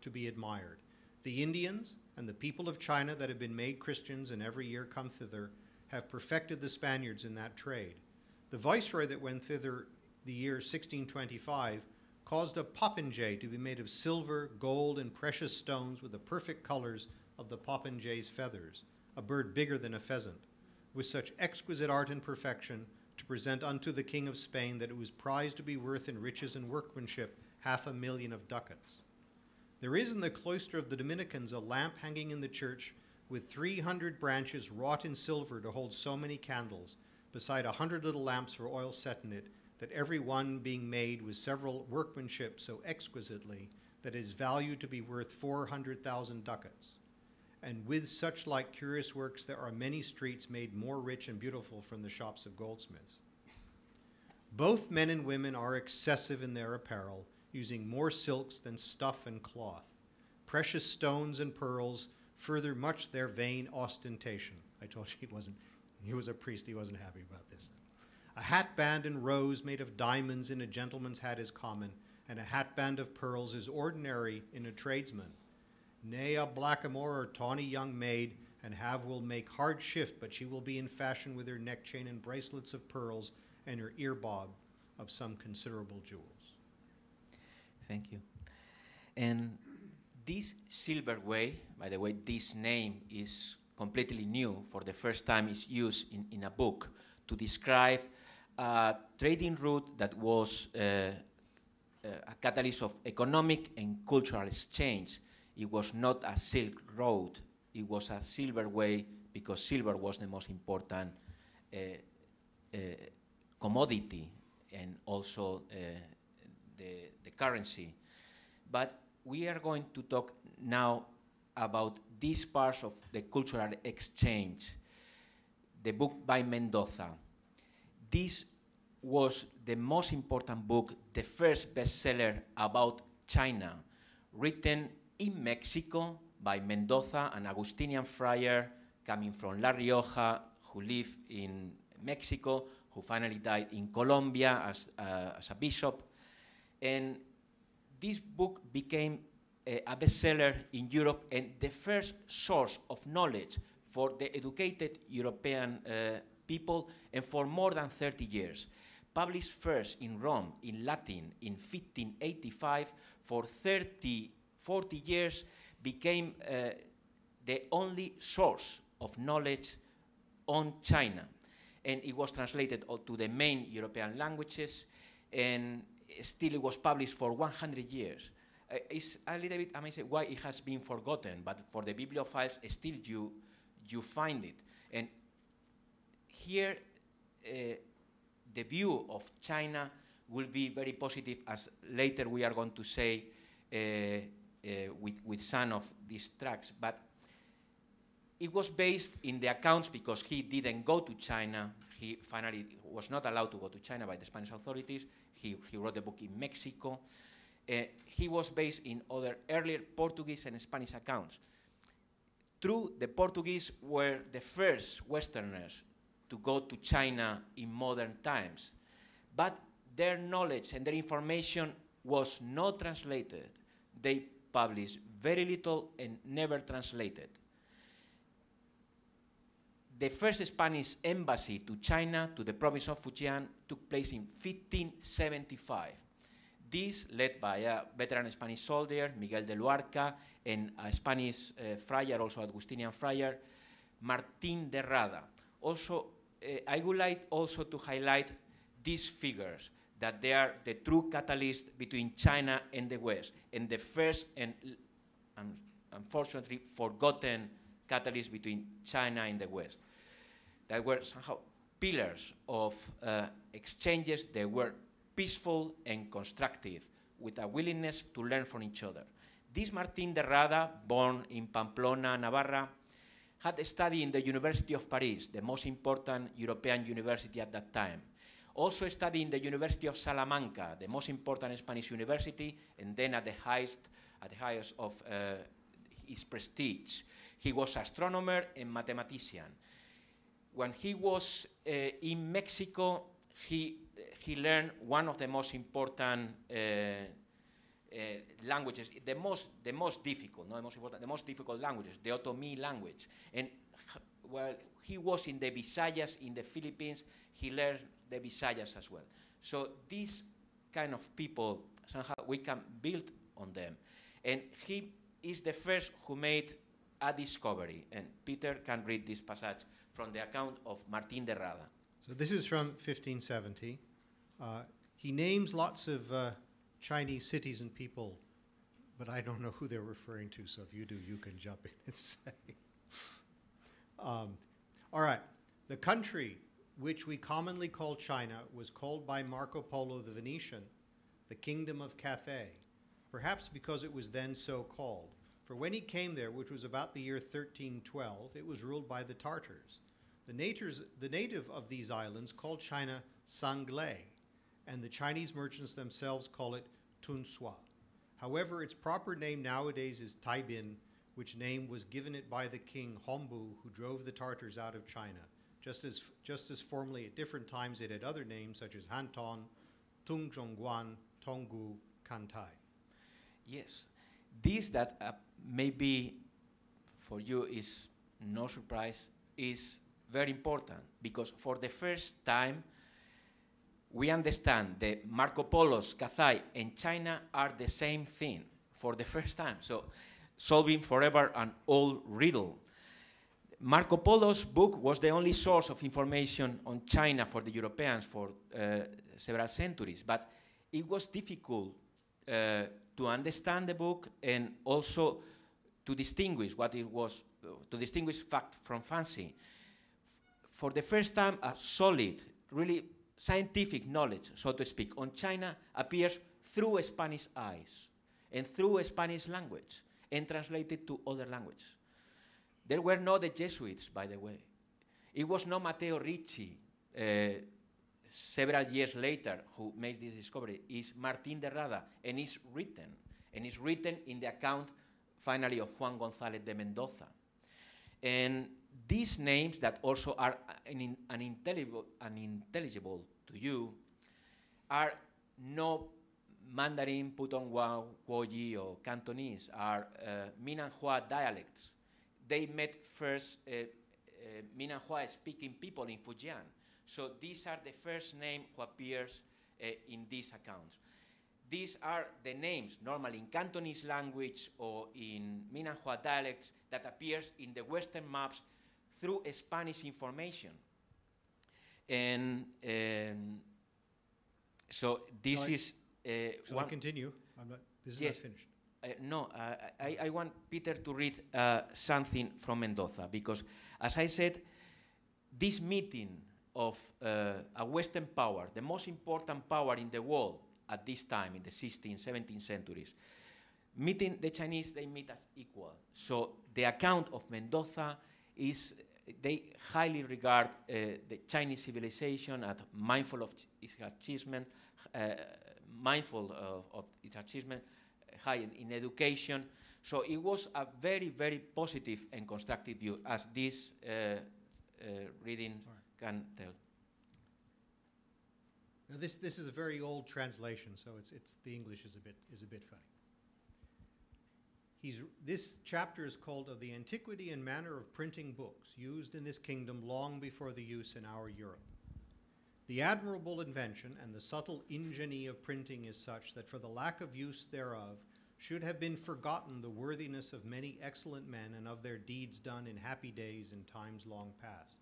to be admired. The Indians and the people of China that have been made Christians and every year come thither have perfected the Spaniards in that trade. The viceroy that went thither the year 1625 caused a popinjay to be made of silver, gold, and precious stones with the perfect colors of the popinjay's feathers, a bird bigger than a pheasant, with such exquisite art and perfection, to present unto the King of Spain that it was prized to be worth in riches and workmanship 500,000 of ducats. There is in the cloister of the Dominicans a lamp hanging in the church with 300 branches wrought in silver to hold so many candles, beside 100 little lamps for oil set in it, that every one being made with several workmanship so exquisitely that it is valued to be worth 400,000 ducats. And with such like curious works, there are many streets made more rich and beautiful from the shops of goldsmiths. Both men and women are excessive in their apparel, using more silks than stuff and cloth. Precious stones and pearls further much their vain ostentation. I told you he was a priest, he wasn't happy about this. A hatband and rose made of diamonds in a gentleman's hat is common, and a hatband of pearls is ordinary in a tradesman. Nay, a blackamoor or tawny young maid, and have will make hard shift, but she will be in fashion with her neck chain and bracelets of pearls, and her ear bob of some considerable jewels. Thank you. And this Silver Way, by the way, this name is completely new. For the first time, it's used in a book to describe a trading route that was a catalyst of economic and cultural exchange. It was not a Silk Road, it was a Silver Way, because silver was the most important commodity and also the currency. But we are going to talk now about these parts of the cultural exchange. The book by Mendoza. This was the most important book, the first bestseller about China, written in Mexico by Mendoza, an Augustinian friar coming from La Rioja, who lived in Mexico, who finally died in Colombia as a bishop. And this book became a bestseller in Europe and the first source of knowledge for the educated European people, and for more than 30 years. Published first in Rome in Latin in 1585, for 40 years became the only source of knowledge on China. And it was translated to the main European languages, and still it was published for 100 years. It's a little bit amazing why it has been forgotten, but for the bibliophiles, still you find it. And here, the view of China will be very positive, as later we are going to say with some of these tracks. But it was based in the accounts, because he didn't go to China. He finally was not allowed to go to China by the Spanish authorities. He wrote the book in Mexico. He was based in other earlier Portuguese and Spanish accounts. True, the Portuguese were the first Westerners to go to China in modern times, but their knowledge and their information was not translated. They published very little and never translated. The first Spanish embassy to China, to the province of Fujian, took place in 1575. This, led by a veteran Spanish soldier, Miguel de Luarca, and a Spanish friar, also Augustinian friar, Martín de Rada. Also, I would like also to highlight these figures, that they are the true catalyst between China and the West, and the first and unfortunately forgotten catalyst between China and the West. That were somehow pillars of exchanges. They were peaceful and constructive, with a willingness to learn from each other. This Martín de Rada, born in Pamplona, Navarra, had studied in the University of Paris, the most important European university at that time. Also studied in the University of Salamanca, the most important Spanish university, and then at the highest of his prestige. He was astronomer and mathematician. When he was in Mexico, he learned one of the most important languages, the most difficult languages, the Otomi language. And while he was in the Visayas in the Philippines, he learned the Visayas as well. So these kind of people, somehow we can build on them. And he is the first who made a discovery. And Peter can read this passage from the account of Martín de Rada. So this is from 1570. He names lots of Chinese cities and people, but I don't know who they're referring to, so if you do, you can jump in and say. All right. The country which we commonly call China was called by Marco Polo the Venetian the Kingdom of Cathay, perhaps because it was then so called. For when he came there, which was about the year 1312, it was ruled by the Tartars. The native of these islands called China Sanglei, and the Chinese merchants themselves call it Tunsua. However, its proper name nowadays is Taibin, which name was given it by the king Hombu, who drove the Tartars out of China. Just as formerly at different times it had other names such as Hanton, Tunzhongguan, Tonggu, Kantai. Yes, this that maybe for you is no surprise, is very important, because for the first time we understand that Marco Polo's Cathay and China are the same thing for the first time, so solving forever an old riddle. Marco Polo's book was the only source of information on China for the Europeans for several centuries, but it was difficult to understand the book and also to distinguish what it was, to distinguish fact from fancy. For the first time, a solid, really scientific knowledge, so to speak, on China appears through Spanish eyes and through Spanish language and translated to other languages. There were no the Jesuits, by the way. It was not Matteo Ricci, several years later, who made this discovery. It's Martín de Rada, and it's written. And it's written in the account, finally, of Juan González de Mendoza. And these names that also are unintelligible to you are no Mandarin, Putonghua, Guoyi, or Cantonese, are Minanhua dialects. They met first Minanhua-speaking people in Fujian. So these are the first names who appears in these accounts. These are the names, normally in Cantonese language or in Minanhua dialects, that appears in the Western maps through Spanish information. And so this is one. I continue? I'm not, this is yes, not finished. No, I want Peter to read something from Mendoza, because, as I said, this meeting of a Western power, the most important power in the world at this time, in the 16th, 17th centuries, meeting the Chinese, they meet as equal. So the account of Mendoza is, they highly regard the Chinese civilization as mindful of its achievement, high in education. So it was a very, very positive and constructive view, as this reading can tell. Now this is a very old translation, so it's the English is a bit funny. This chapter is called "Of the Antiquity and Manner of Printing Books, used in this kingdom long before the use in our Europe. The admirable invention and the subtle ingenie of printing is such that for the lack of use thereof should have been forgotten the worthiness of many excellent men and of their deeds done in happy days and times long past.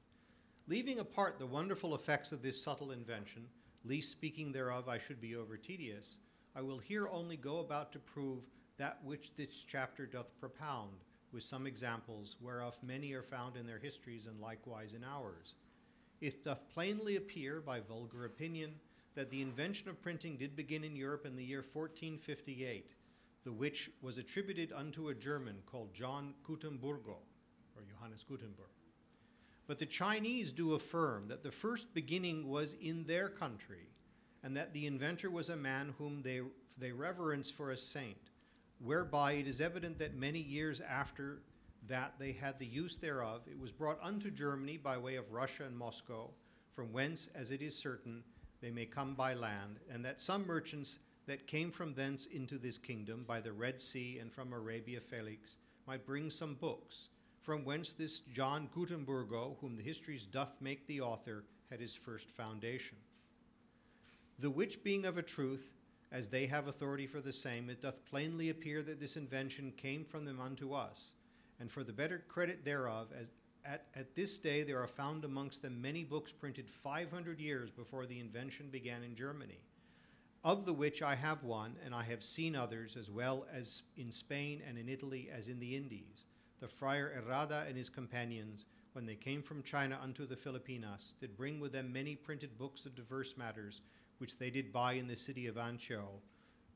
Leaving apart the wonderful effects of this subtle invention, least speaking thereof I should be over tedious, I will here only go about to prove that which this chapter doth propound, with some examples whereof many are found in their histories and likewise in ours. It doth plainly appear, by vulgar opinion, that the invention of printing did begin in Europe in the year 1458, the which was attributed unto a German called John Gutenbergo, or Johannes Gutenberg. But the Chinese do affirm that the first beginning was in their country, and that the inventor was a man whom they reverence for a saint, whereby it is evident that many years after that they had the use thereof, it was brought unto Germany by way of Russia and Moscow, from whence, as it is certain, they may come by land, and that some merchants that came from thence into this kingdom by the Red Sea and from Arabia Felix might bring some books, from whence this John Gutenbergo, whom the histories doth make the author, had his first foundation. The which being of a truth, as they have authority for the same, it doth plainly appear that this invention came from them unto us, and for the better credit thereof, as at this day there are found amongst them many books printed 500 years before the invention began in Germany, of the which I have one, and I have seen others, as well as in Spain and in Italy as in the Indies. The friar Herrada and his companions, when they came from China unto the Filipinas, did bring with them many printed books of diverse matters, which they did buy in the city of Ancho,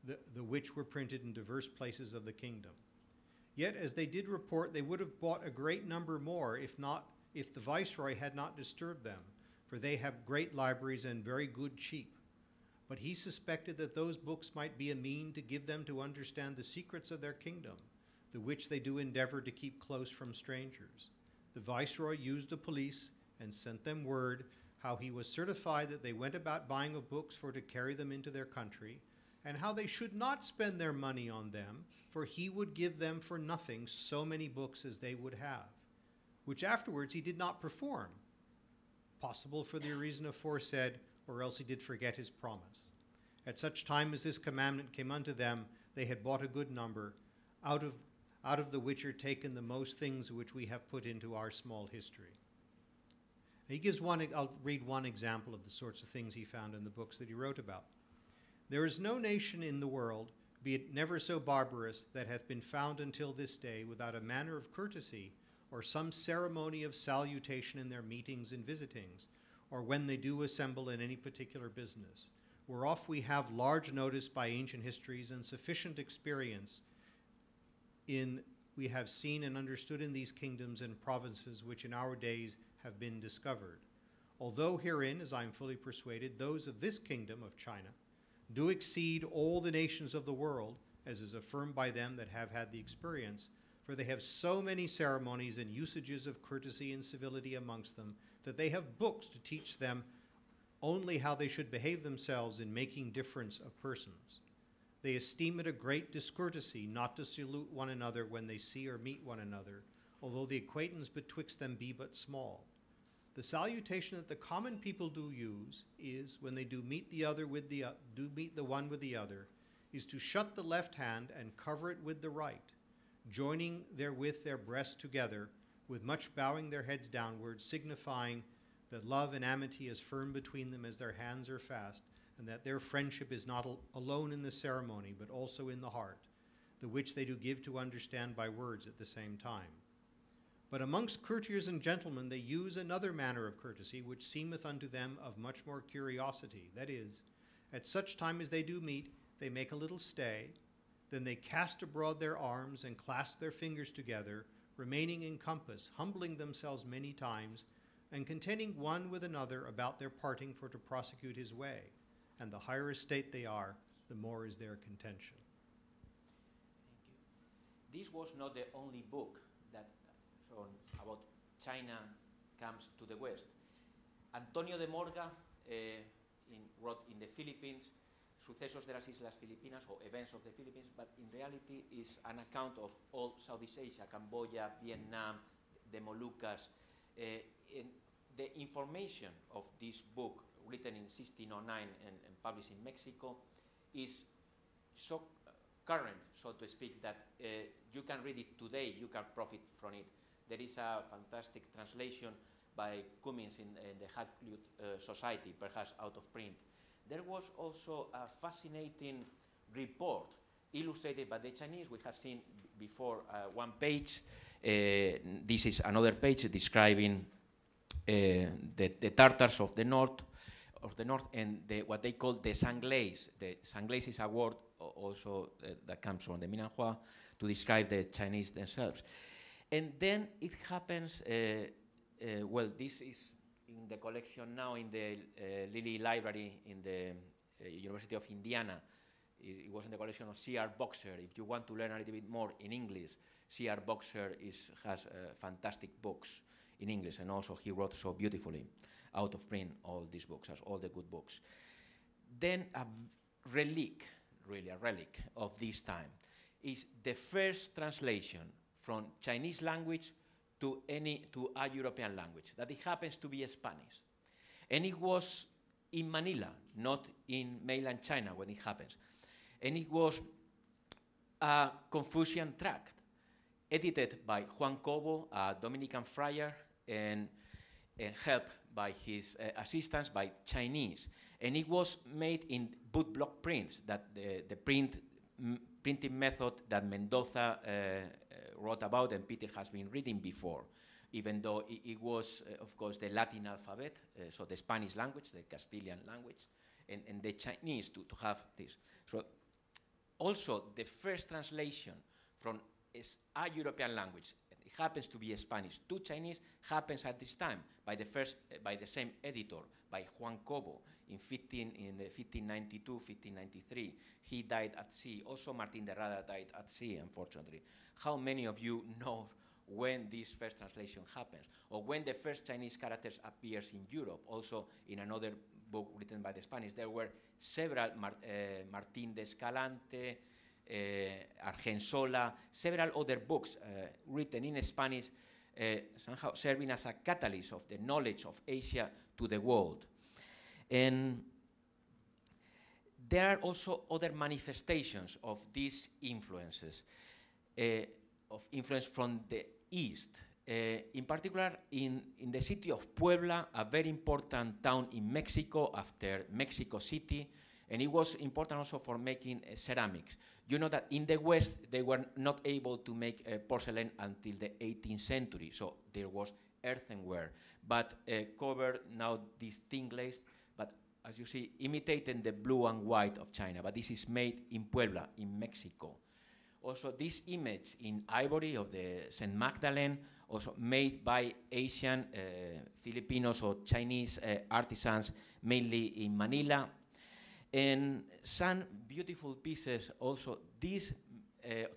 the which were printed in diverse places of the kingdom. Yet, as they did report, they would have bought a great number more if the viceroy had not disturbed them, for they have great libraries and very good cheap. But he suspected that those books might be a mean to give them to understand the secrets of their kingdom, the which they do endeavor to keep close from strangers. The viceroy used the police and sent them word how he was certified that they went about buying of books for to carry them into their country, and how they should not spend their money on them, for he would give them for nothing so many books as they would have, which afterwards he did not perform, possible for the reason aforesaid, or else he did forget his promise. At such time as this commandment came unto them, they had bought a good number, out of out of the which are taken the most things which we have put into our small history. He gives one, I'll read one example of the sorts of things he found in the books that he wrote about. There is no nation in the world, be it never so barbarous, that hath been found until this day without a manner of courtesy or some ceremony of salutation in their meetings and visitings, or when they do assemble in any particular business, whereof we have large notice by ancient histories and sufficient experience in we have seen and understood in these kingdoms and provinces which in our days have been discovered. Although herein, as I am fully persuaded, those of this kingdom of China do exceed all the nations of the world, as is affirmed by them that have had the experience, for they have so many ceremonies and usages of courtesy and civility amongst them that they have books to teach them only how they should behave themselves in making difference of persons. They esteem it a great discourtesy not to salute one another when they see or meet one another, although the acquaintance betwixt them be but small. The salutation that the common people do use is, when they do meet the one with the other, is to shut the left hand and cover it with the right, joining therewith their breasts together, with much bowing their heads downward, signifying that love and amity is firm between them as their hands are fast, and that their friendship is not alone in the ceremony, but also in the heart, the which they do give to understand by words at the same time. But amongst courtiers and gentlemen they use another manner of courtesy, which seemeth unto them of much more curiosity. That is, at such time as they do meet, they make a little stay, then they cast abroad their arms and clasp their fingers together, remaining in compass, humbling themselves many times, and contending one with another about their parting for to prosecute his way. And the higher estate they are, the more is their contention. Thank you. This was not the only book that about China comes to the West. Antonio de Morga wrote in the Philippines, Sucesos de las Islas Filipinas, or Events of the Philippines, but in reality is an account of all Southeast Asia, Cambodia, Vietnam, the Moluccas. In the information of this book, written in 1609 and published in Mexico, is so current, so to speak, that you can read it today, you can profit from it. There is a fantastic translation by Cummings in the Hakluyt Society, perhaps out of print. There was also a fascinating report illustrated by the Chinese. We have seen before one page. This is another page describing the Tartars of the north, and what they call the Sanglaise. The Sanglaise is a word also that comes from the Minanhua to describe the Chinese themselves. And then it happens. Well, this is in the collection now in the Lilly Library in the University of Indiana. It was in the collection of C.R. Boxer. If you want to learn a little bit more in English, C.R. Boxer has fantastic books in English, and also he wrote so beautifully, out of print, all these books, as all the good books. Then a relic, really a relic of this time, is the first translation from Chinese language to a European language, that it happens to be Spanish. And it was in Manila, not in mainland China when it happens. And it was a Confucian tract, edited by Juan Cobo, a Dominican friar, and helped by his assistants, by Chinese. And it was made in bootblock prints, that the printing method that Mendoza wrote about and Peter has been reading before, even though it was, of course, the Latin alphabet, so the Spanish language, the Castilian language, and the Chinese to have this. So also the first translation from a European language, it happens to be Spanish, to Chinese, happens at this time by the same editor, by Juan Cobo, in 1592, 1593. He died at sea. Also Martin de Rada died at sea, unfortunately. How many of you know when this first translation happens, or when the first Chinese characters appears in Europe? Also in another book written by the Spanish, there were several Martin de Escalante, Argensola, several other books written in Spanish, somehow serving as a catalyst of the knowledge of Asia to the world. And there are also other manifestations of these influences. of influence from the east. In particular, in the city of Puebla, a very important town in Mexico after Mexico City, and it was important also for making ceramics. You know that in the West, they were not able to make porcelain until the 18th century, so there was earthenware, but covered now these tinglays, but as you see, imitating the blue and white of China, but this is made in Puebla, in Mexico. Also, this image in ivory of the St. Magdalene, also made by Asian, Filipinos or Chinese artisans, mainly in Manila. And some beautiful pieces also, this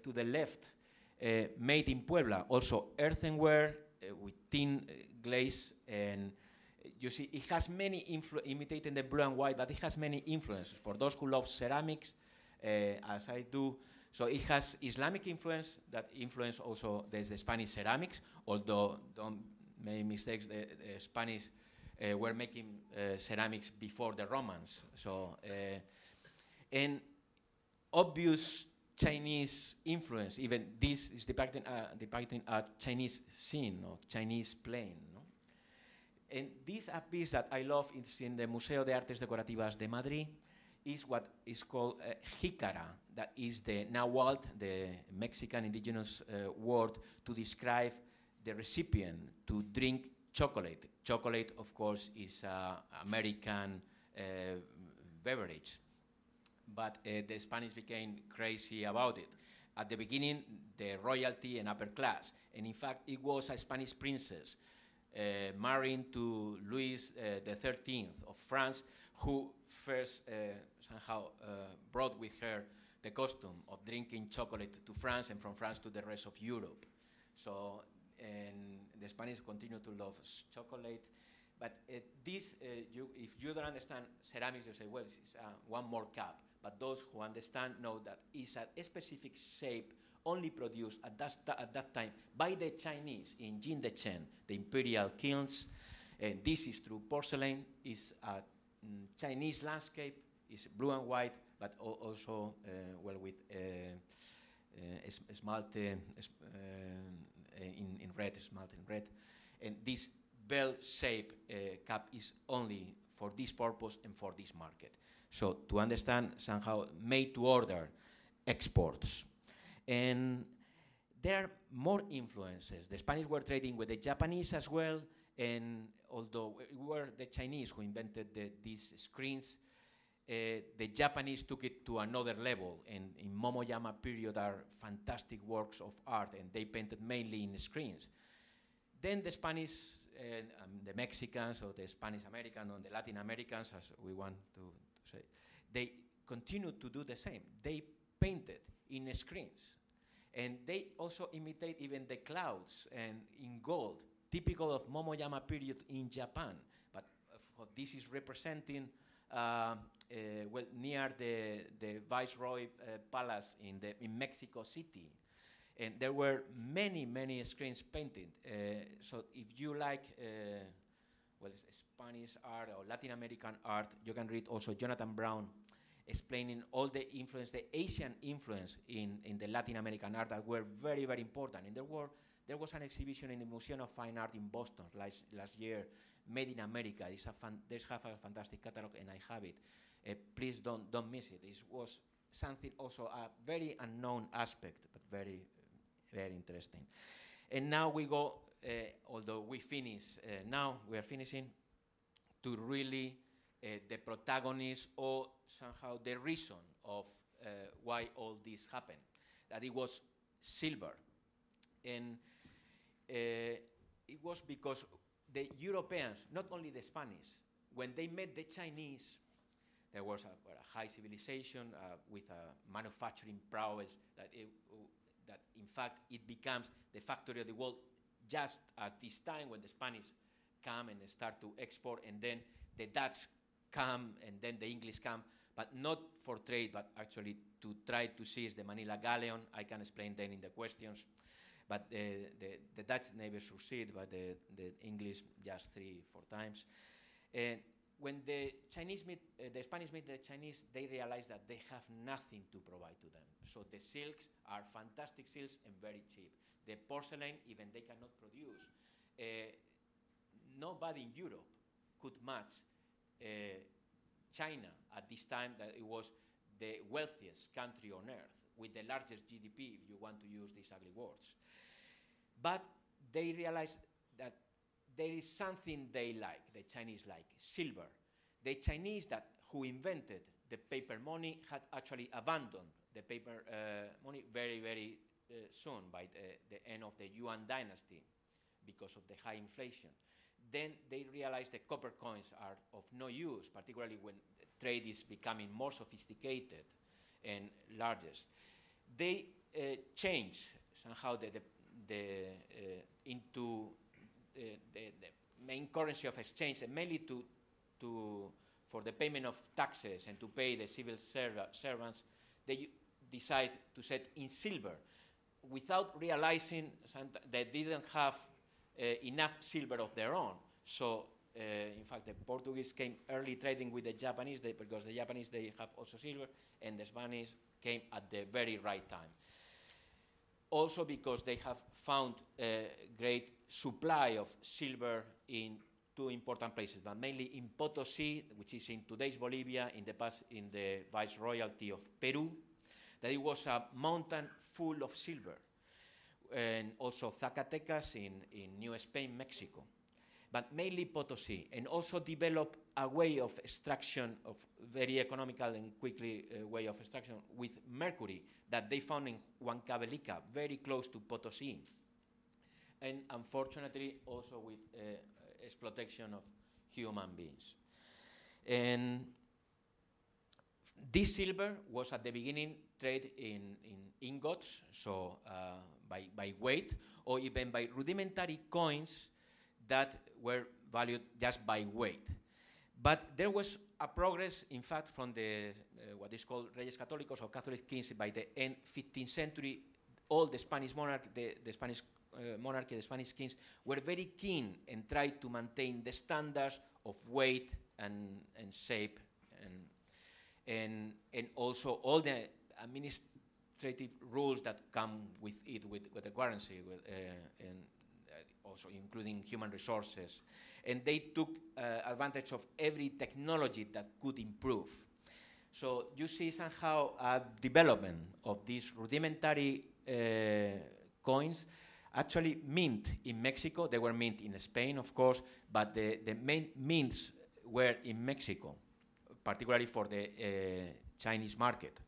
to the left, made in Puebla, also earthenware with tin glaze, and you see it has many influences, imitating the blue and white, but it has many influences. For those who love ceramics, as I do, so it has Islamic influence, that influence also there's the Spanish ceramics, although don't make mistakes, the Spanish were making ceramics before the Romans. So, and obvious Chinese influence, even this is depicting a Chinese scene or Chinese plane. No? And this piece that I love is in the Museo de Artes Decorativas de Madrid, is what is called jícara, that is the Nahuatl, the Mexican indigenous word to describe the recipient to drink chocolate. Chocolate, of course, is American beverage, but the Spanish became crazy about it. At the beginning, the royalty and upper class, and in fact, it was a Spanish princess marrying to Louis XIII of France, who first somehow brought with her the custom of drinking chocolate to France and from France to the rest of Europe. So, and the Spanish continue to love chocolate. But this, if you don't understand ceramics, you say, well, it's one more cup. But those who understand know that it's a specific shape only produced at that time by the Chinese in Jingdechen, the imperial kilns. And this is through porcelain. It's a Chinese landscape, is blue and white, but also, well, with esmalte in red, esmalte in red. And this bell-shaped cup is only for this purpose and for this market. So to understand somehow made-to-order exports. And there are more influences. The Spanish were trading with the Japanese as well, and although it were the Chinese who invented these screens, the Japanese took it to another level, and in Momoyama period are fantastic works of art, and they painted mainly in screens. Then the Spanish, the Mexicans, or the Spanish American, or the Latin Americans, as we want to say, they continued to do the same. They painted in screens, and they also imitate even the clouds and in gold, typical of Momoyama period in Japan, but this is representing well near the Viceroy Palace in Mexico City. And there were many, many screens painted. So if you like well, Spanish art or Latin American art, you can read also Jonathan Brown explaining all the influence, the Asian influence in the Latin American art that were very, very important. And there was an exhibition in the Museum of Fine Art in Boston last year, Made in America. They have a fantastic catalog, and I have it. Please don't miss it. It was something also a very unknown aspect, but very, very interesting. And now we go, although we finish, now we are finishing, to really the protagonist or somehow the reason of why all this happened, that it was silver. And it was because the Europeans, not only the Spanish, when they met the Chinese, there was a high civilization with a manufacturing prowess that in fact it becomes the factory of the world just at this time when the Spanish come and start to export, and then the Dutch come, and then the English come, but not for trade, but actually to try to seize the Manila Galleon. I can explain then in the questions. But the Dutch never succeed, but the English just 3, 4 times. And when the Chinese meet, the Spanish meet the Chinese, they realize that they have nothing to provide to them. So the silks are fantastic silks and very cheap. The porcelain, even they cannot produce. Nobody in Europe could match China at this time, that it was the wealthiest country on earth with the largest GDP, if you want to use these ugly words. But they realized that there is something they like, the Chinese like, silver. The Chinese who invented the paper money had actually abandoned the paper money very, very soon, by the end of the Yuan dynasty, because of the high inflation. Then they realized the copper coins are of no use, particularly when trade is becoming more sophisticated and largest. They changed somehow into the main currency of exchange, and mainly for the payment of taxes and to pay the civil servants. They decide to set in silver, without realizing they didn't have enough silver of their own. So, in fact, the Portuguese came early trading with the Japanese, because the Japanese, they have also silver, and the Spanish came at the very right time. Also because they have found a great supply of silver in two important places, but mainly in Potosí, which is in today's Bolivia, in the past in the Viceroyalty of Peru, that it was a mountain full of silver, and also Zacatecas in New Spain, Mexico, but mainly Potosí, and also developed a way of extraction, of very economical and quickly way of extraction with mercury that they found in Huancavelica, very close to Potosí, and unfortunately also with exploitation of human beings. And this silver was at the beginning traded in ingots, so by weight, or even by rudimentary coins that were valued just by weight. But there was a progress, in fact, from the what is called Reyes Católicos, or Catholic kings, by the end 15th century. All the Spanish monarchy, the Spanish kings, were very keen and tried to maintain the standards of weight and shape, and also all the administrative rules that come with it, with the currency, and also including human resources. And they took advantage of every technology that could improve. So you see somehow a development of these rudimentary coins, actually mint in Mexico. They were mint in Spain, of course, but the main mints were in Mexico, particularly for the Chinese market.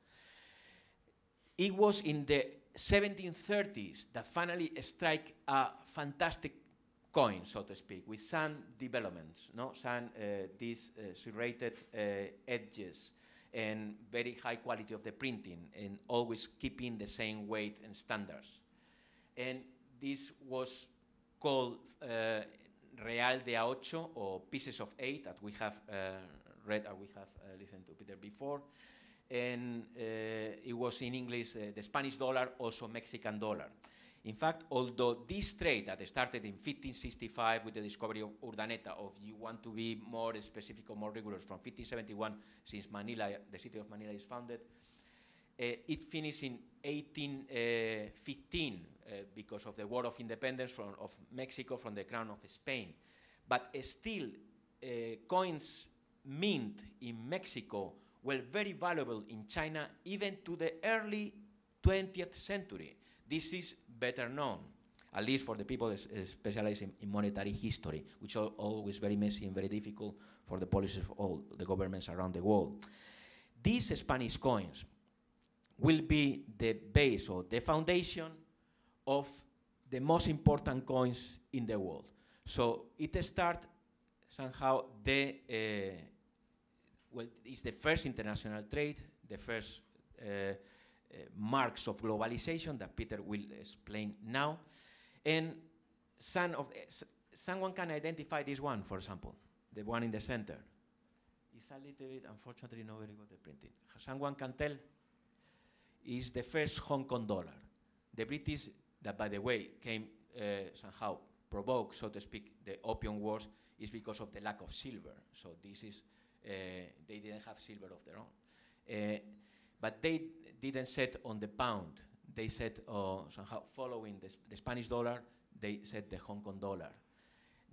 It was in the 1730s that finally strike a fantastic coin, so to speak, with some developments, no? Some these serrated edges and very high quality of the printing, and always keeping the same weight and standards. And this was called Real de A Ocho, or Pieces of Eight, that we have read and we have listened to Peter before. And it was in English, the Spanish dollar, also Mexican dollar. In fact, although this trade that started in 1565 with the discovery of Urdaneta, if you want to be more specific or more rigorous, from 1571, since Manila, the city of Manila is founded, it finished in 1815 because of the War of Independence of Mexico from the Crown of Spain. But still, coins mint in Mexico were very valuable in China, even to the early 20th century. This is better known, at least for the people specialized in monetary history, which are always very messy and very difficult for the policies of all the governments around the world. These Spanish coins will be the base or the foundation of the most important coins in the world. So it starts somehow the well, it's the first international trade, the first marks of globalization that Peter will explain now. And someone can identify this one, for example, the one in the center. It's a little bit, unfortunately, not very good at printing. Someone can tell it's the first Hong Kong dollar. The British, that by the way, came somehow provoked, so to speak, the Opium Wars is because of the lack of silver. So this is, they didn't have silver of their own. But they didn't set on the pound. They set, somehow following the Spanish dollar, they set the Hong Kong dollar.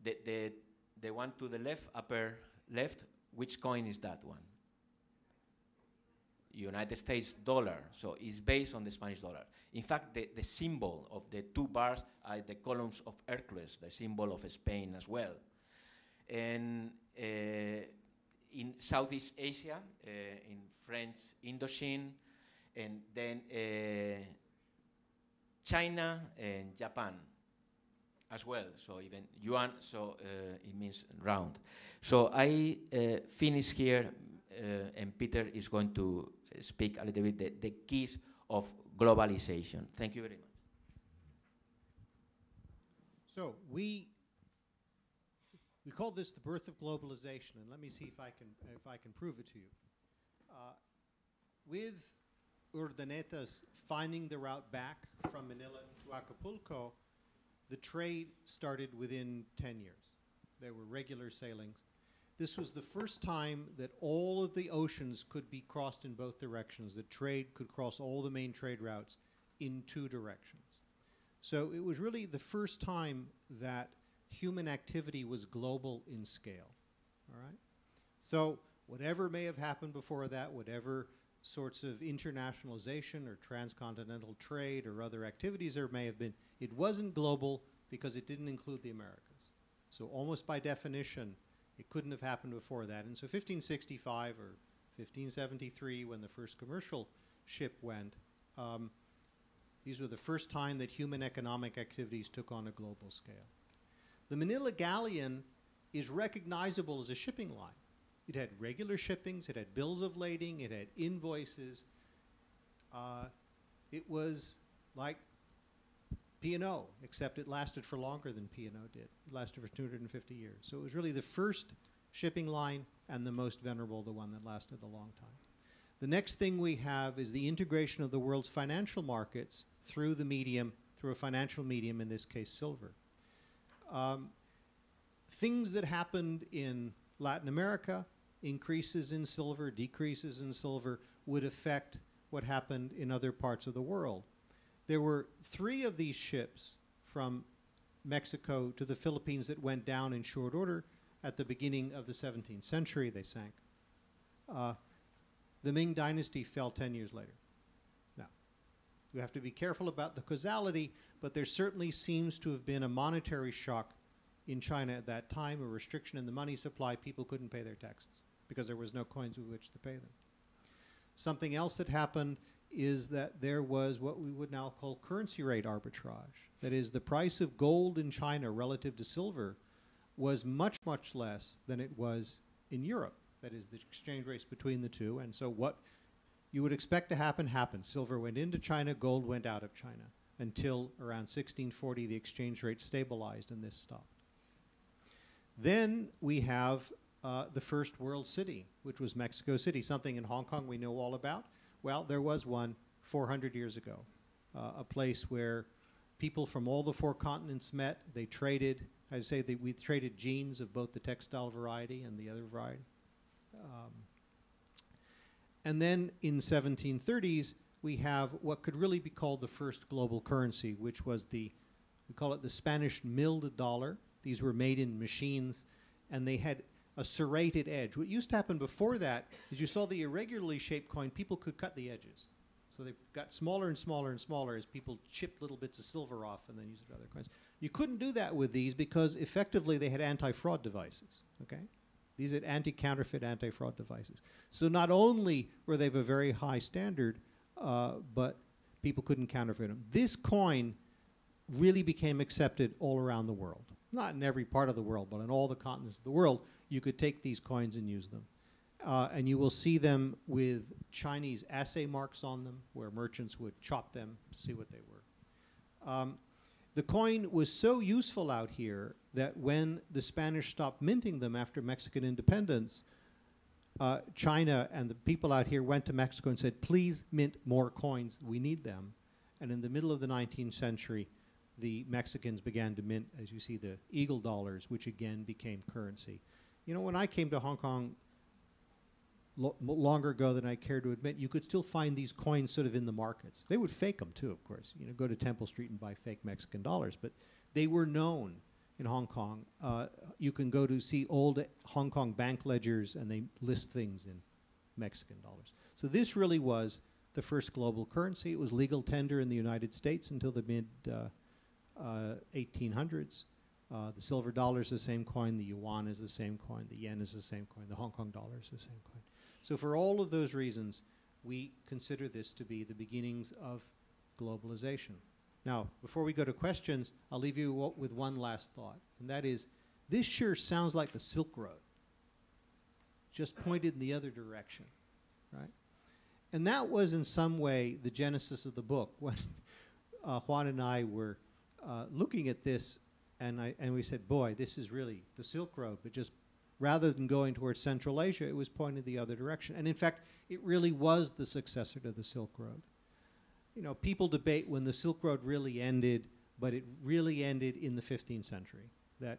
The one to the left, upper left, which coin is that one? United States dollar, so it's based on the Spanish dollar. In fact, the symbol of the two bars are the columns of Hercules, the symbol of Spain as well. And in Southeast Asia, in French Indochine, and then China and Japan as well, so even yuan, so it means round. So I finish here, and Peter is going to speak a little bit the keys of globalization. Thank you very much. So we call this the birth of globalization, and let me see if I can prove it to you. With Urdaneta's finding the route back from Manila to Acapulco, the trade started within 10 years. There were regular sailings. This was the first time that all of the oceans could be crossed in both directions, that trade could cross all the main trade routes in two directions. So it was really the first time that human activity was global in scale, all right? So whatever may have happened before that, whatever sorts of internationalization or transcontinental trade or other activities there may have been, it wasn't global because it didn't include the Americas. So almost by definition, it couldn't have happened before that. And so 1565 or 1573, when the first commercial ship went, these were the first time that human economic activities took on a global scale. The Manila Galleon is recognizable as a shipping line. It had regular shippings, it had bills of lading, it had invoices. It was like P&O, except it lasted for longer than P&O did. It lasted for 250 years. So it was really the first shipping line and the most venerable, the one that lasted a long time. The next thing we have is the integration of the world's financial markets through the medium, through a financial medium, in this case, silver. Things that happened in Latin America, increases in silver, decreases in silver, would affect what happened in other parts of the world. There were three of these ships from Mexico to the Philippines that went down in short order at the beginning of the 17th century. They sank. The Ming dynasty fell 10 years later. Now, you have to be careful about the causality, but there certainly seems to have been a monetary shock in China at that time, a restriction in the money supply. People couldn't pay their taxes because there was no coins with which to pay them. Something else that happened is that there was what we would now call currency rate arbitrage. That is, the price of gold in China relative to silver was much, much less than it was in Europe. That is, the exchange rates between the two. And so what you would expect to happen, happened. Silver went into China, gold went out of China. Until around 1640, the exchange rate stabilized and this stopped. Then we have the first world city, which was Mexico City, something in Hong Kong we know all about. Well, there was one 400 years ago, a place where people from all the four continents met. They traded. I say that we traded genes of both the textile variety and the other variety. And then in 1730s, we have what could really be called the first global currency, which was we call it the Spanish milled dollar. These were made in machines, and they had a serrated edge. What used to happen before that is you saw the irregularly shaped coin, people could cut the edges. So they got smaller and smaller and smaller as people chipped little bits of silver off and then used it other coins. You couldn't do that with these because effectively they had anti-fraud devices, okay? These had anti-counterfeit, anti-fraud devices. So not only were they of a very high standard, but people couldn't counterfeit them. This coin really became accepted all around the world. Not in every part of the world, but on all the continents of the world, you could take these coins and use them. And you will see them with Chinese assay marks on them, where merchants would chop them to see what they were. The coin was so useful out here that when the Spanish stopped minting them after Mexican independence, China and the people out here went to Mexico and said, please mint more coins, we need them. And in the middle of the 19th century, the Mexicans began to mint, as you see, the eagle dollars, which again became currency. You know, when I came to Hong Kong longer ago than I care to admit, you could still find these coins sort of in the markets. They would fake them too, of course. You know, go to Temple Street and buy fake Mexican dollars, but they were known in Hong Kong. You can go to see old Hong Kong bank ledgers and they list things in Mexican dollars. So this really was the first global currency. It was legal tender in the United States until the mid 1800s. The silver dollar is the same coin, the yuan is the same coin, the yen is the same coin, the Hong Kong dollar is the same coin. So for all of those reasons, we consider this to be the beginnings of globalization. Now, before we go to questions, I'll leave you with one last thought, and that is, this sure sounds like the Silk Road, just pointed in the other direction, right? And that was in some way the genesis of the book. When Juan and I were looking at this, and we said, boy, this is really the Silk Road, but just rather than going towards Central Asia, it was pointed the other direction. And in fact, it really was the successor to the Silk Road. You know, people debate when the Silk Road really ended, but it really ended in the 15th century, that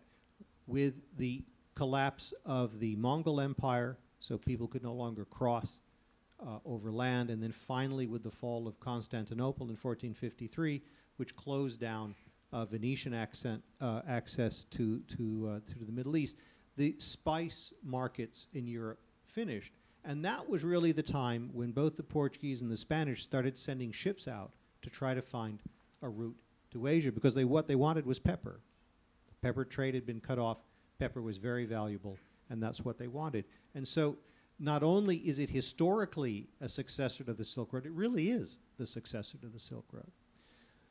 with the collapse of the Mongol Empire, so people could no longer cross over land, and then finally with the fall of Constantinople in 1453, which closed down Venetian access to the Middle East, the spice markets in Europe finished. And that was really the time when both the Portuguese and the Spanish started sending ships out to try to find a route to Asia, because what they wanted was pepper. The pepper trade had been cut off. Pepper was very valuable, and that's what they wanted. And so not only is it historically a successor to the Silk Road, it really is the successor to the Silk Road.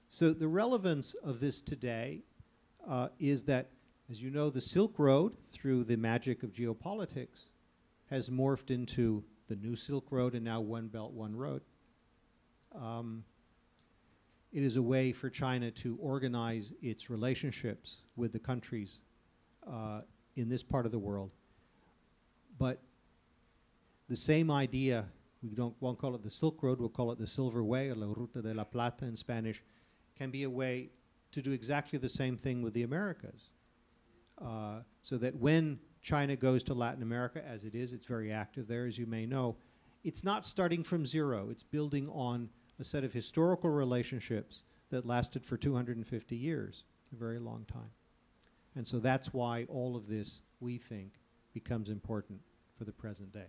So the relevance of this today is that, as you know, the Silk Road, through the magic of geopolitics, has morphed into the new Silk Road and now One Belt, One Road. It is a way for China to organize its relationships with the countries in this part of the world. But the same idea, won't call it the Silk Road, we'll call it the Silver Way, or La Ruta de la Plata in Spanish, can be a way to do exactly the same thing with the Americas. So that when China goes to Latin America, as it is, it's very active there, as you may know. It's not starting from zero. It's building on a set of historical relationships that lasted for 250 years, a very long time. And so that's why all of this, we think, becomes important for the present day.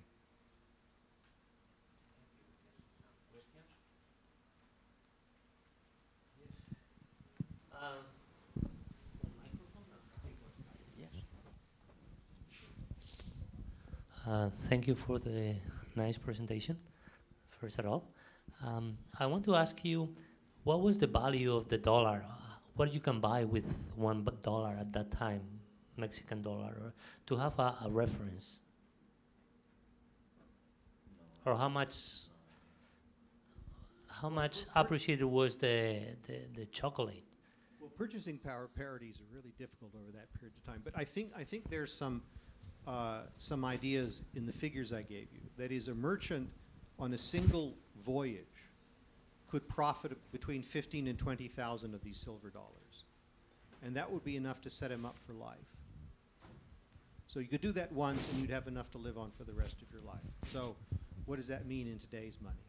Thank you for the nice presentation, first of all. I want to ask you, what was the value of the dollar? What you can buy with $1 at that time, Mexican dollar, or to have a reference? Or how much appreciated was the chocolate? Well, purchasing power parities are really difficult over that period of time, but I think there's some ideas in the figures I gave you. That is, a merchant on a single voyage could profit between 15 and 20,000 of these silver dollars. And that would be enough to set him up for life. So you could do that once and you'd have enough to live on for the rest of your life. So what does that mean in today's money?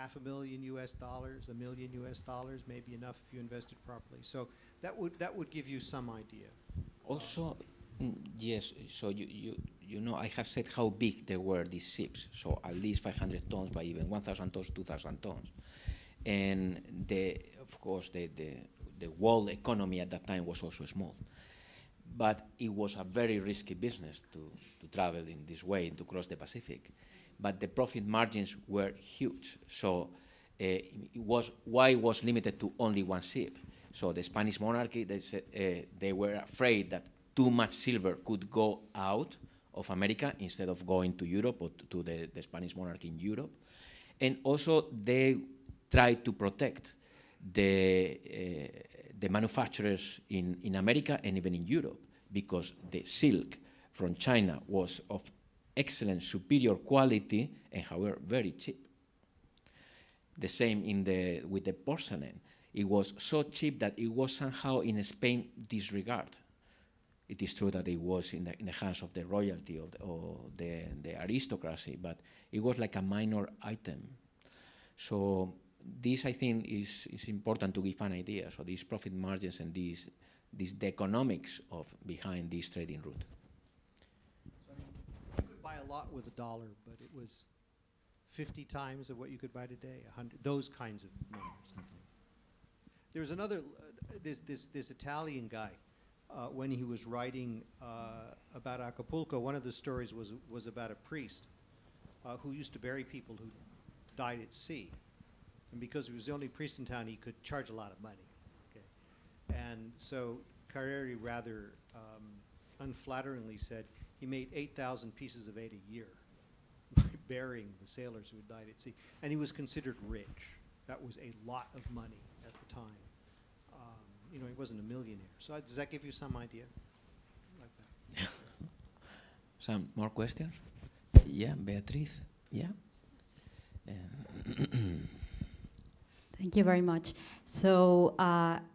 $500,000 US dollars, $1 million US dollars, maybe enough if you invested properly. So that would give you some idea. Also, yes, so you know, I have said how big they were, these ships, so at least 500 tons by even 1,000 tons, 2,000 tons. And of course, the world economy at that time was also small. But it was a very risky business to travel in this way and to cross the Pacific. But the profit margins were huge, so why it was limited to only one ship? So the Spanish monarchy, they said, they were afraid that too much silver could go out of America instead of going to Europe or to the Spanish monarchy in Europe. And also they tried to protect the manufacturers in America and even in Europe, because the silk from China was of excellent, superior quality and however very cheap. The same with the porcelain. It was so cheap that it was somehow in Spain disregarded. It is true that it was in the hands of the royalty or the aristocracy, but it was like a minor item. So this, I think, is important to give an idea. So these profit margins and these the economics of behind this trading route. So, I mean, you could buy a lot with $1, but it was 50 times of what you could buy today. 100, those kinds of numbers. There's another. This Italian guy. When he was writing about Acapulco, one of the stories was about a priest who used to bury people who died at sea. And because he was the only priest in town, he could charge a lot of money. Okay. And so Careri rather unflatteringly said he made 8,000 pieces of eight a year by burying the sailors who had died at sea. And he was considered rich. That was a lot of money at the time. You know, he wasn't a millionaire. So does that give you some idea? Like that. Some more questions? Yeah, Beatriz. Yeah. Thank you very much. So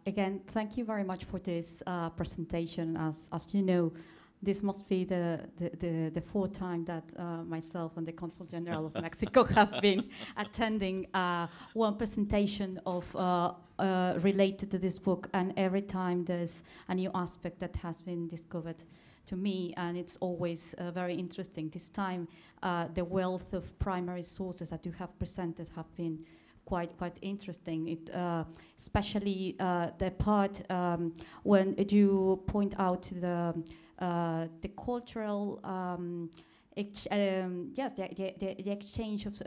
again, thank you very much for this presentation. As you know, this must be the fourth time that myself and the Consul General of Mexico have been attending one presentation of related to this book, and every time there's a new aspect that has been discovered to me, and it's always very interesting. This time, the wealth of primary sources that you have presented have been quite interesting. It especially the part when you point out the cultural the exchange of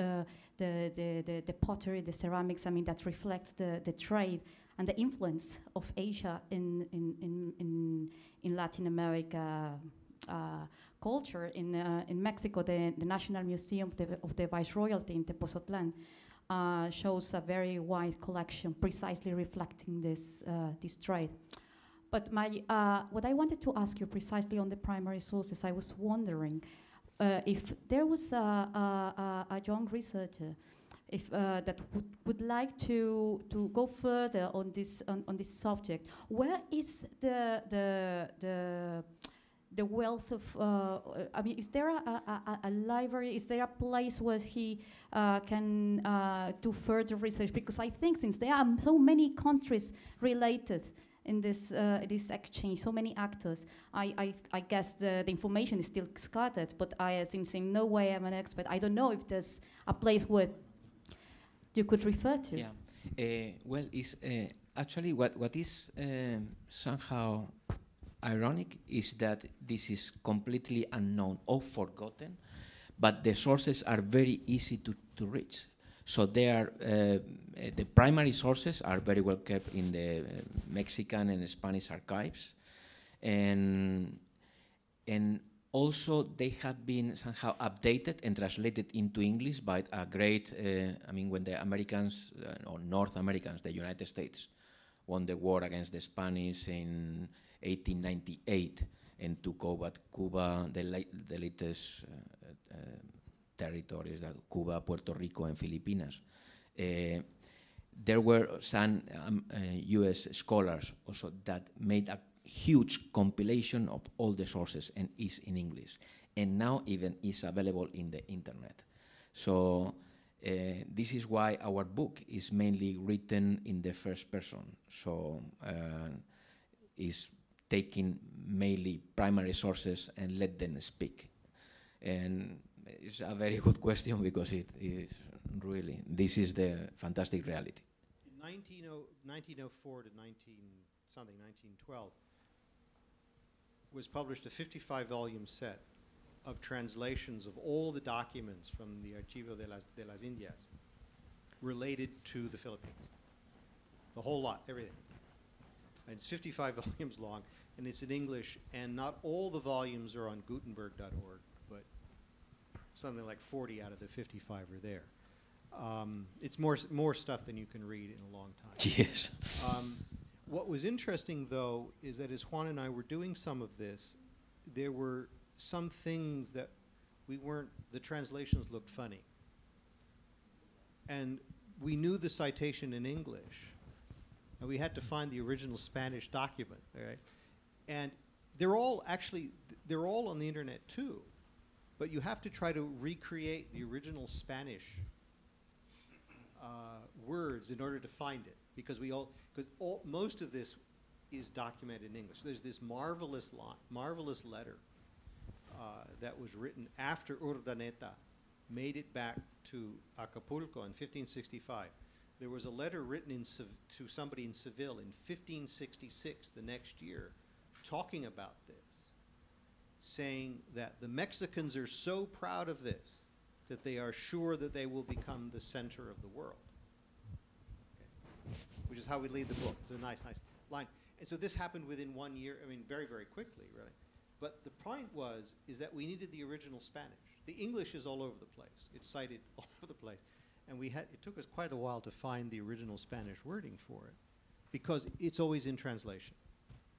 the pottery, the ceramics. I mean, that reflects the trade and the influence of Asia in Latin America culture. In Mexico, the National Museum of the Viceroyalty in Tepoztlán shows a very wide collection, precisely reflecting this trade. But what I wanted to ask you precisely on the primary sources, I was wondering if there was a young researcher that would like to go further on this subject. Where is the wealth of, I mean, is there a library? Is there a place where he can do further research? Because I think since there are so many countries related in this exchange, so many actors, I guess the information is still scattered, but since in no way I'm an expert, I don't know if there's a place where you could refer to. Yeah, well, it's actually what is somehow ironic is that this is completely unknown or forgotten, but the sources are very easy to reach. So they are, the primary sources are very well kept in the Mexican and Spanish archives. And also they have been somehow updated and translated into English by a great, I mean, when the Americans, or North Americans, the United States, won the war against the Spanish in 1898 and took over Cuba, the latest territories that Cuba, Puerto Rico, and Filipinas. There were some US scholars also that made a huge compilation of all the sources and is in English. And now even is available in the internet. So this is why our book is mainly written in the first person. So it's taking mainly primary sources and let them speak. And it's a very good question because it is really, this is the fantastic reality. In 1904 to 1912 was published a 55-volume set of translations of all the documents from the Archivo de las Indias related to the Philippines. The whole lot, everything. And it's 55 volumes long, and it's in English, and not all the volumes are on Gutenberg.org. Something like 40 out of the 55 are there. It's more stuff than you can read in a long time. Yes. What was interesting, though, is that as Juan and I were doing some of this, there were some things that we weren't, the translations looked funny. And we knew the citation in English, and we had to find the original Spanish document, right? And they're all actually, they're all on the internet too, but you have to try to recreate the original Spanish words in order to find it, because we all, most of this is documented in English. There's this marvelous line, marvelous letter that was written after Urdaneta made it back to Acapulco in 1565. There was a letter written in to somebody in Seville in 1566, the next year, talking about this, saying that the Mexicans are so proud of this that they are sure that they will become the center of the world, okay, which is how we lead the book. It's a nice, nice line. And so this happened within 1 year, I mean, very, very quickly, really. But the point was, is that we needed the original Spanish. The English is all over the place. It's cited all over the place. And we had, it took us quite a while to find the original Spanish wording for it, because it's always in translation.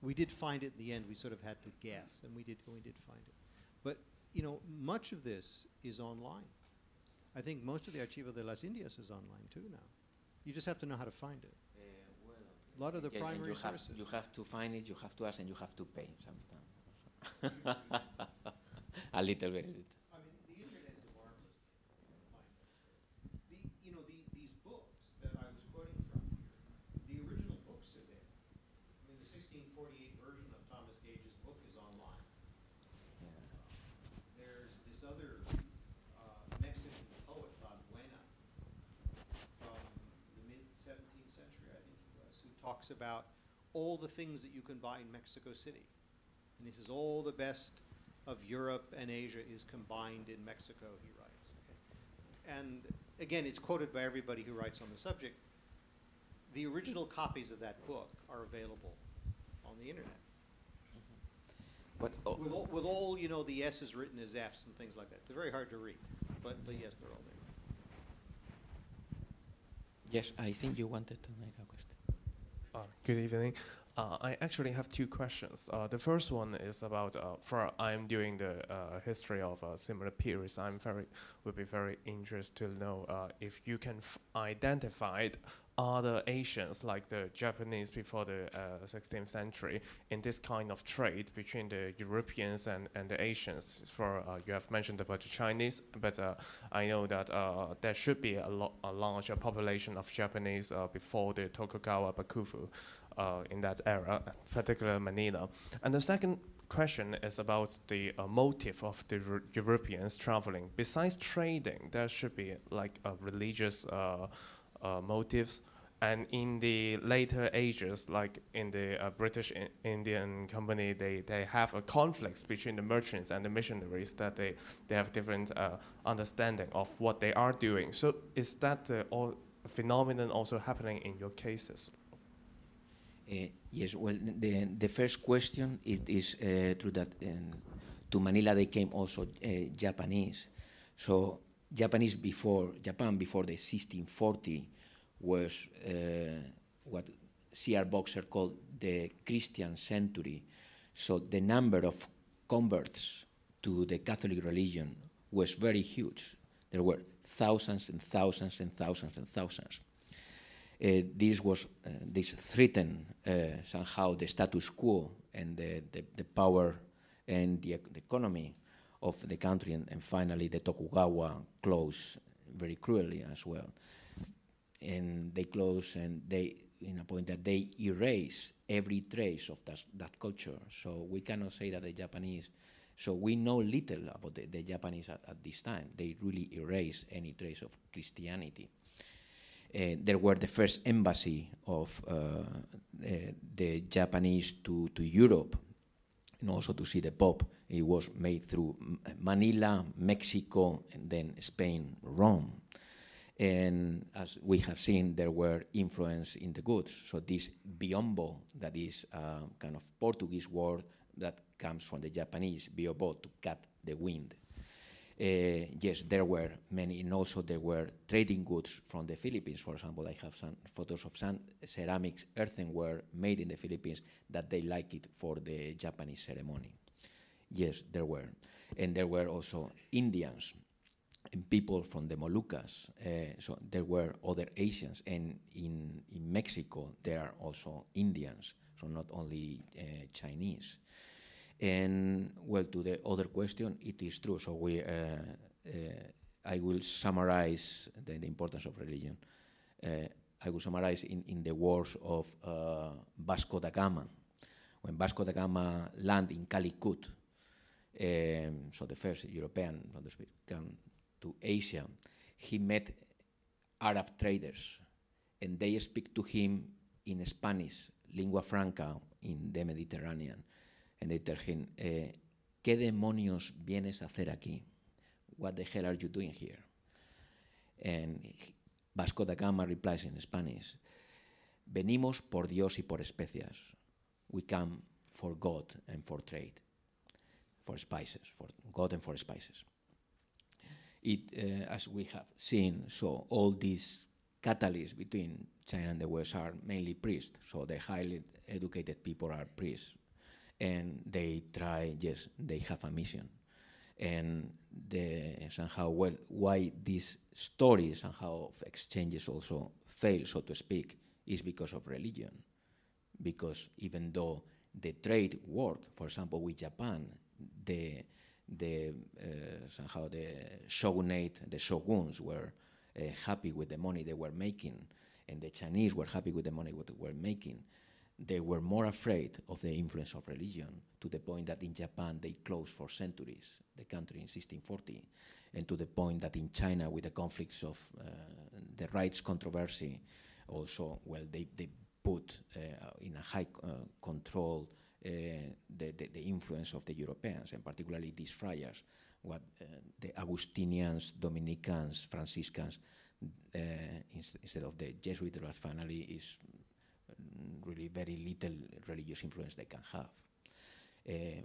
We did find it in the end. We sort of had to guess, and we did find it. But you know, much of this is online. I think most of the Archivo de las Indias is online too now. You just have to know how to find it. Well, a lot of the primary sources. You have to find it, you have to ask, and you have to pay sometimes. A little bit. Talks about all the things that you can buy in Mexico City. And he says all the best of Europe and Asia is combined in Mexico, he writes. Okay. And again, it's quoted by everybody who writes on the subject. The original copies of that book are available on the internet. But with all, you know, the S's written as F's and things like that. They're very hard to read, but yes, they're all there. Yes, I think you wanted to make a question. Good evening. I actually have two questions. The first one is about, I'm doing the history of similar periods. I would be very interested to know if you can identify other Asians, like the Japanese before the 16th century, in this kind of trade between the Europeans and the Asians. For you have mentioned about the Chinese, but I know that there should be a larger population of Japanese before the Tokugawa Bakufu in that era, particularly Manila. And the second question is about the motive of the Europeans traveling. Besides trading, there should be like a religious motives, and in the later ages, like in the British Indian Company, they have a conflict between the merchants and the missionaries, that they have different understanding of what they are doing. So is that phenomenon also happening in your cases? Yes, well, the first question, it is true that to Manila they came also Japanese. So Japanese before Japan, before the 1640, was what C.R. Boxer called the Christian century. So the number of converts to the Catholic religion was very huge. There were thousands and thousands and thousands and thousands. This threatened somehow the status quo and the power and the economy of the country, and finally the Tokugawa closed very cruelly as well. And they closed, and they, in a point that they erase every trace of that culture. So we cannot say that the Japanese, so we know little about the Japanese at this time. They really erase any trace of Christianity. There were the first embassy of the Japanese to Europe, and also to see the Pope. It was made through Manila, Mexico, and then Spain, Rome. And as we have seen, there were influence in the goods. So this biombo, that is a kind of Portuguese word that comes from the Japanese, biombo, to cut the wind. Yes, there were many, and also there were trading goods from the Philippines. For example, I have some photos of some ceramics, earthenware made in the Philippines that they like it for the Japanese ceremony. Yes, there were. And there were also Indians. people from the Moluccas, so there were other Asians, and in Mexico there are also Indians, so not only Chinese. And well, to the other question, it is true. So we, I will summarize the importance of religion. I will summarize in the words of Vasco da Gama. When Vasco da Gama landed in Calicut, so the first European come to Asia, he met Arab traders, and they speak to him in Spanish, lingua franca in the Mediterranean. And they tell him, ¿qué demonios vienes a hacer aquí? What the hell are you doing here? And Vasco da Gama replies in Spanish, venimos por Dios y por especias. We come for God and for trade, for spices, for God and for spices. It, as we have seen, so all these catalysts between China and the West are mainly priests, so the highly educated people are priests. And they try, yes, they have a mission. And the, somehow, well, why this story somehow of exchanges also fails, so to speak, is because of religion. Because even though the trade work, for example, with Japan, somehow the shogunate, the shoguns were happy with the money they were making, and the Chinese were happy with the money what they were making. They were more afraid of the influence of religion, to the point that in Japan they closed for centuries, the country in 1640, and to the point that in China, with the conflicts of the rights controversy, also, well, they put in a high control the influence of the Europeans, and particularly these friars, what the Augustinians, Dominicans, Franciscans, instead of the Jesuits, but finally is really very little religious influence they can have.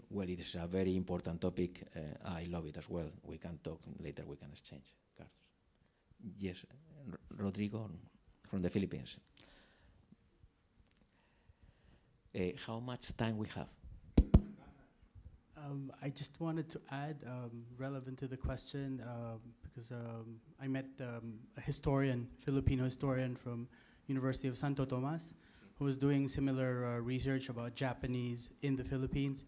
Well, it is a very important topic. I love it as well. We can talk later, we can exchange cards. Yes, Rodrigo from the Philippines. How much time we have? I just wanted to add, relevant to the question, because I met a historian, Filipino historian from University of Santo Tomas, who was doing similar research about Japanese in the Philippines.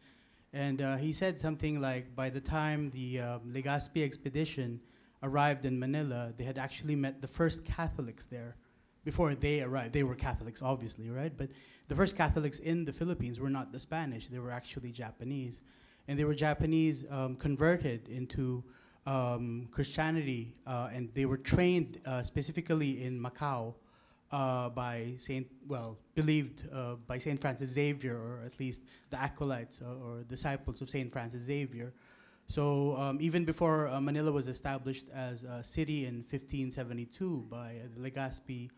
And he said something like, by the time the Legazpi expedition arrived in Manila, they had actually met the first Catholics there. Before they arrived, they were Catholics, obviously, right? But the first Catholics in the Philippines were not the Spanish, they were actually Japanese. And they were Japanese converted into Christianity, and they were trained specifically in Macau, believed by St. Francis Xavier, or at least the acolytes or disciples of St. Francis Xavier. So even before Manila was established as a city in 1572 by the Legazpi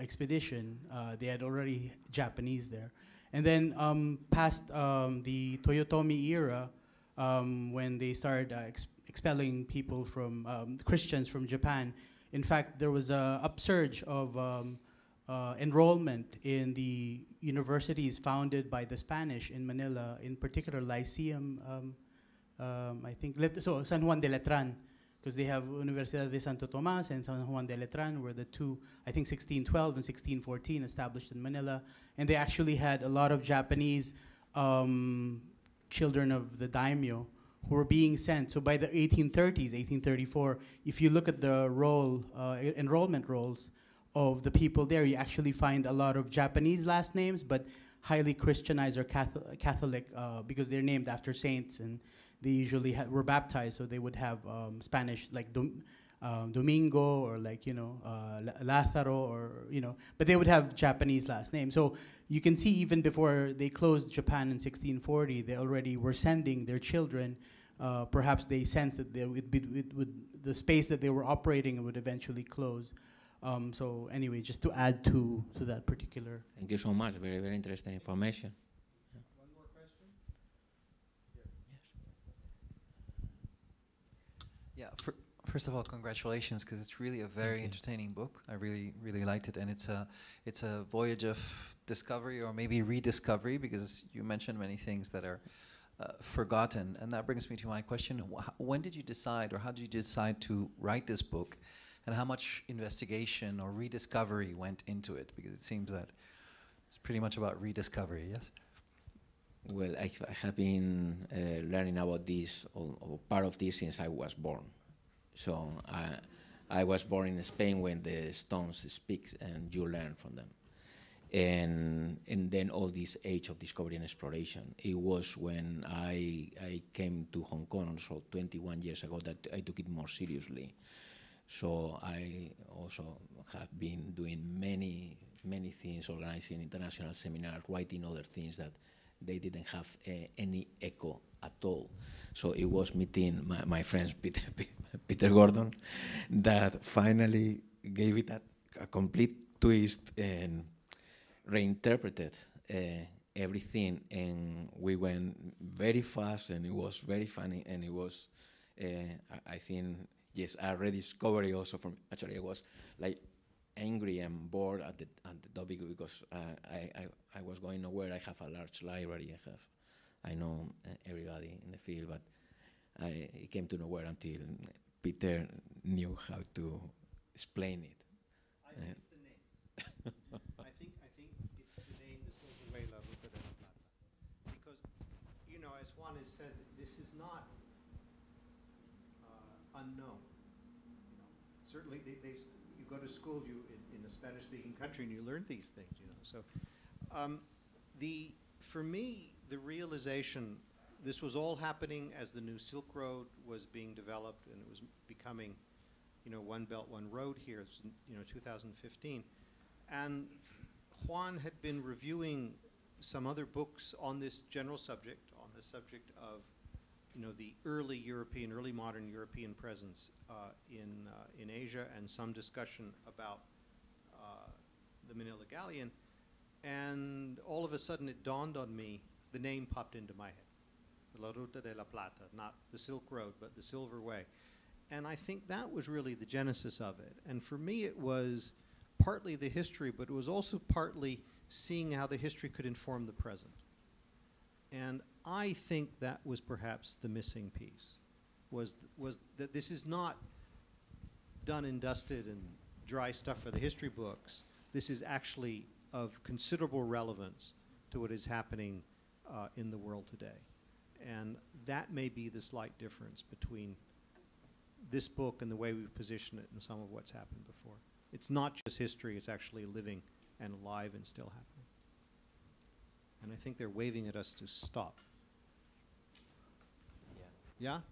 expedition, they had already Japanese there. And then past the Toyotomi era, when they started expelling people from, Christians from Japan, in fact, there was an upsurge of enrollment in the universities founded by the Spanish in Manila, in particular Lyceum, I think, so San Juan de Letran, because they have Universidad de Santo Tomas and San Juan de Letran were the two, I think 1612 and 1614 established in Manila. And they actually had a lot of Japanese children of the daimyo who were being sent. So by the 1830s, 1834, if you look at the roll, enrollment rolls of the people there, you actually find a lot of Japanese last names, but highly Christianized or Catholic, because they're named after saints, and they usually were baptized, so they would have Spanish, like Domingo, or like, you know, Lazaro, or, you know, but they would have Japanese last names. So you can see even before they closed Japan in 1640, they already were sending their children. Perhaps they sensed that they would be, the space that they were operating would eventually close. So anyway, just to add to that particular. Thank you so much, very, very interesting information. Yeah. One more question? Yes. Yes. Yeah, first of all, congratulations, because it's really a very entertaining book. I really, really liked it, and it's a voyage of discovery, or maybe rediscovery, because you mentioned many things that are forgotten. And that brings me to my question. When did you decide, or how did you decide to write this book? And how much investigation or rediscovery went into it? Because it seems that it's pretty much about rediscovery, yes? Well, I have been learning about this, or part of this, since I was born. So I was born in Spain when the stones speak and you learn from them. And then all this age of discovery and exploration. It was when I came to Hong Kong, so 21 years ago, that I took it more seriously. So I also have been doing many things, organizing international seminars, writing other things that they didn't have any echo at all. So it was meeting my friends, Peter Gordon, that finally gave it a complete twist and reinterpreted everything. And we went very fast, and it was very funny, and it was, I think, yes, I rediscovered it also from, actually I was like angry and bored at the topic, because I was going nowhere. I have a large library, I know everybody in the field, but it came to nowhere until Peter knew how to explain it. I think it's the name. I think it's the name, the Silver Way, La Ruta de la Plata. Because, you know, as Juan has said, this is not unknown. You know, certainly, you go to school, in a Spanish-speaking country, and you learn these things. You know, so for me, the realization this was all happening as the new Silk Road was being developed, and it was becoming, you know, one belt, one road here. It's, you know, 2015, and Juan had been reviewing some other books on this general subject, on the subject of, you know, the early European, early modern European presence in Asia, and some discussion about the Manila Galleon. And all of a sudden it dawned on me, the name popped into my head. La Ruta de la Plata, not the Silk Road, but the Silver Way. And I think that was really the genesis of it. And for me it was partly the history, but it was also partly seeing how the history could inform the present. And I think that was perhaps the missing piece, was that this is not done and dusted and dry stuff for the history books. This is actually of considerable relevance to what is happening in the world today. And that may be the slight difference between this book and the way we've positioned it and some of what's happened before. It's not just history, it's actually living and alive and still happening. And I think they're waving at us to stop. Yeah?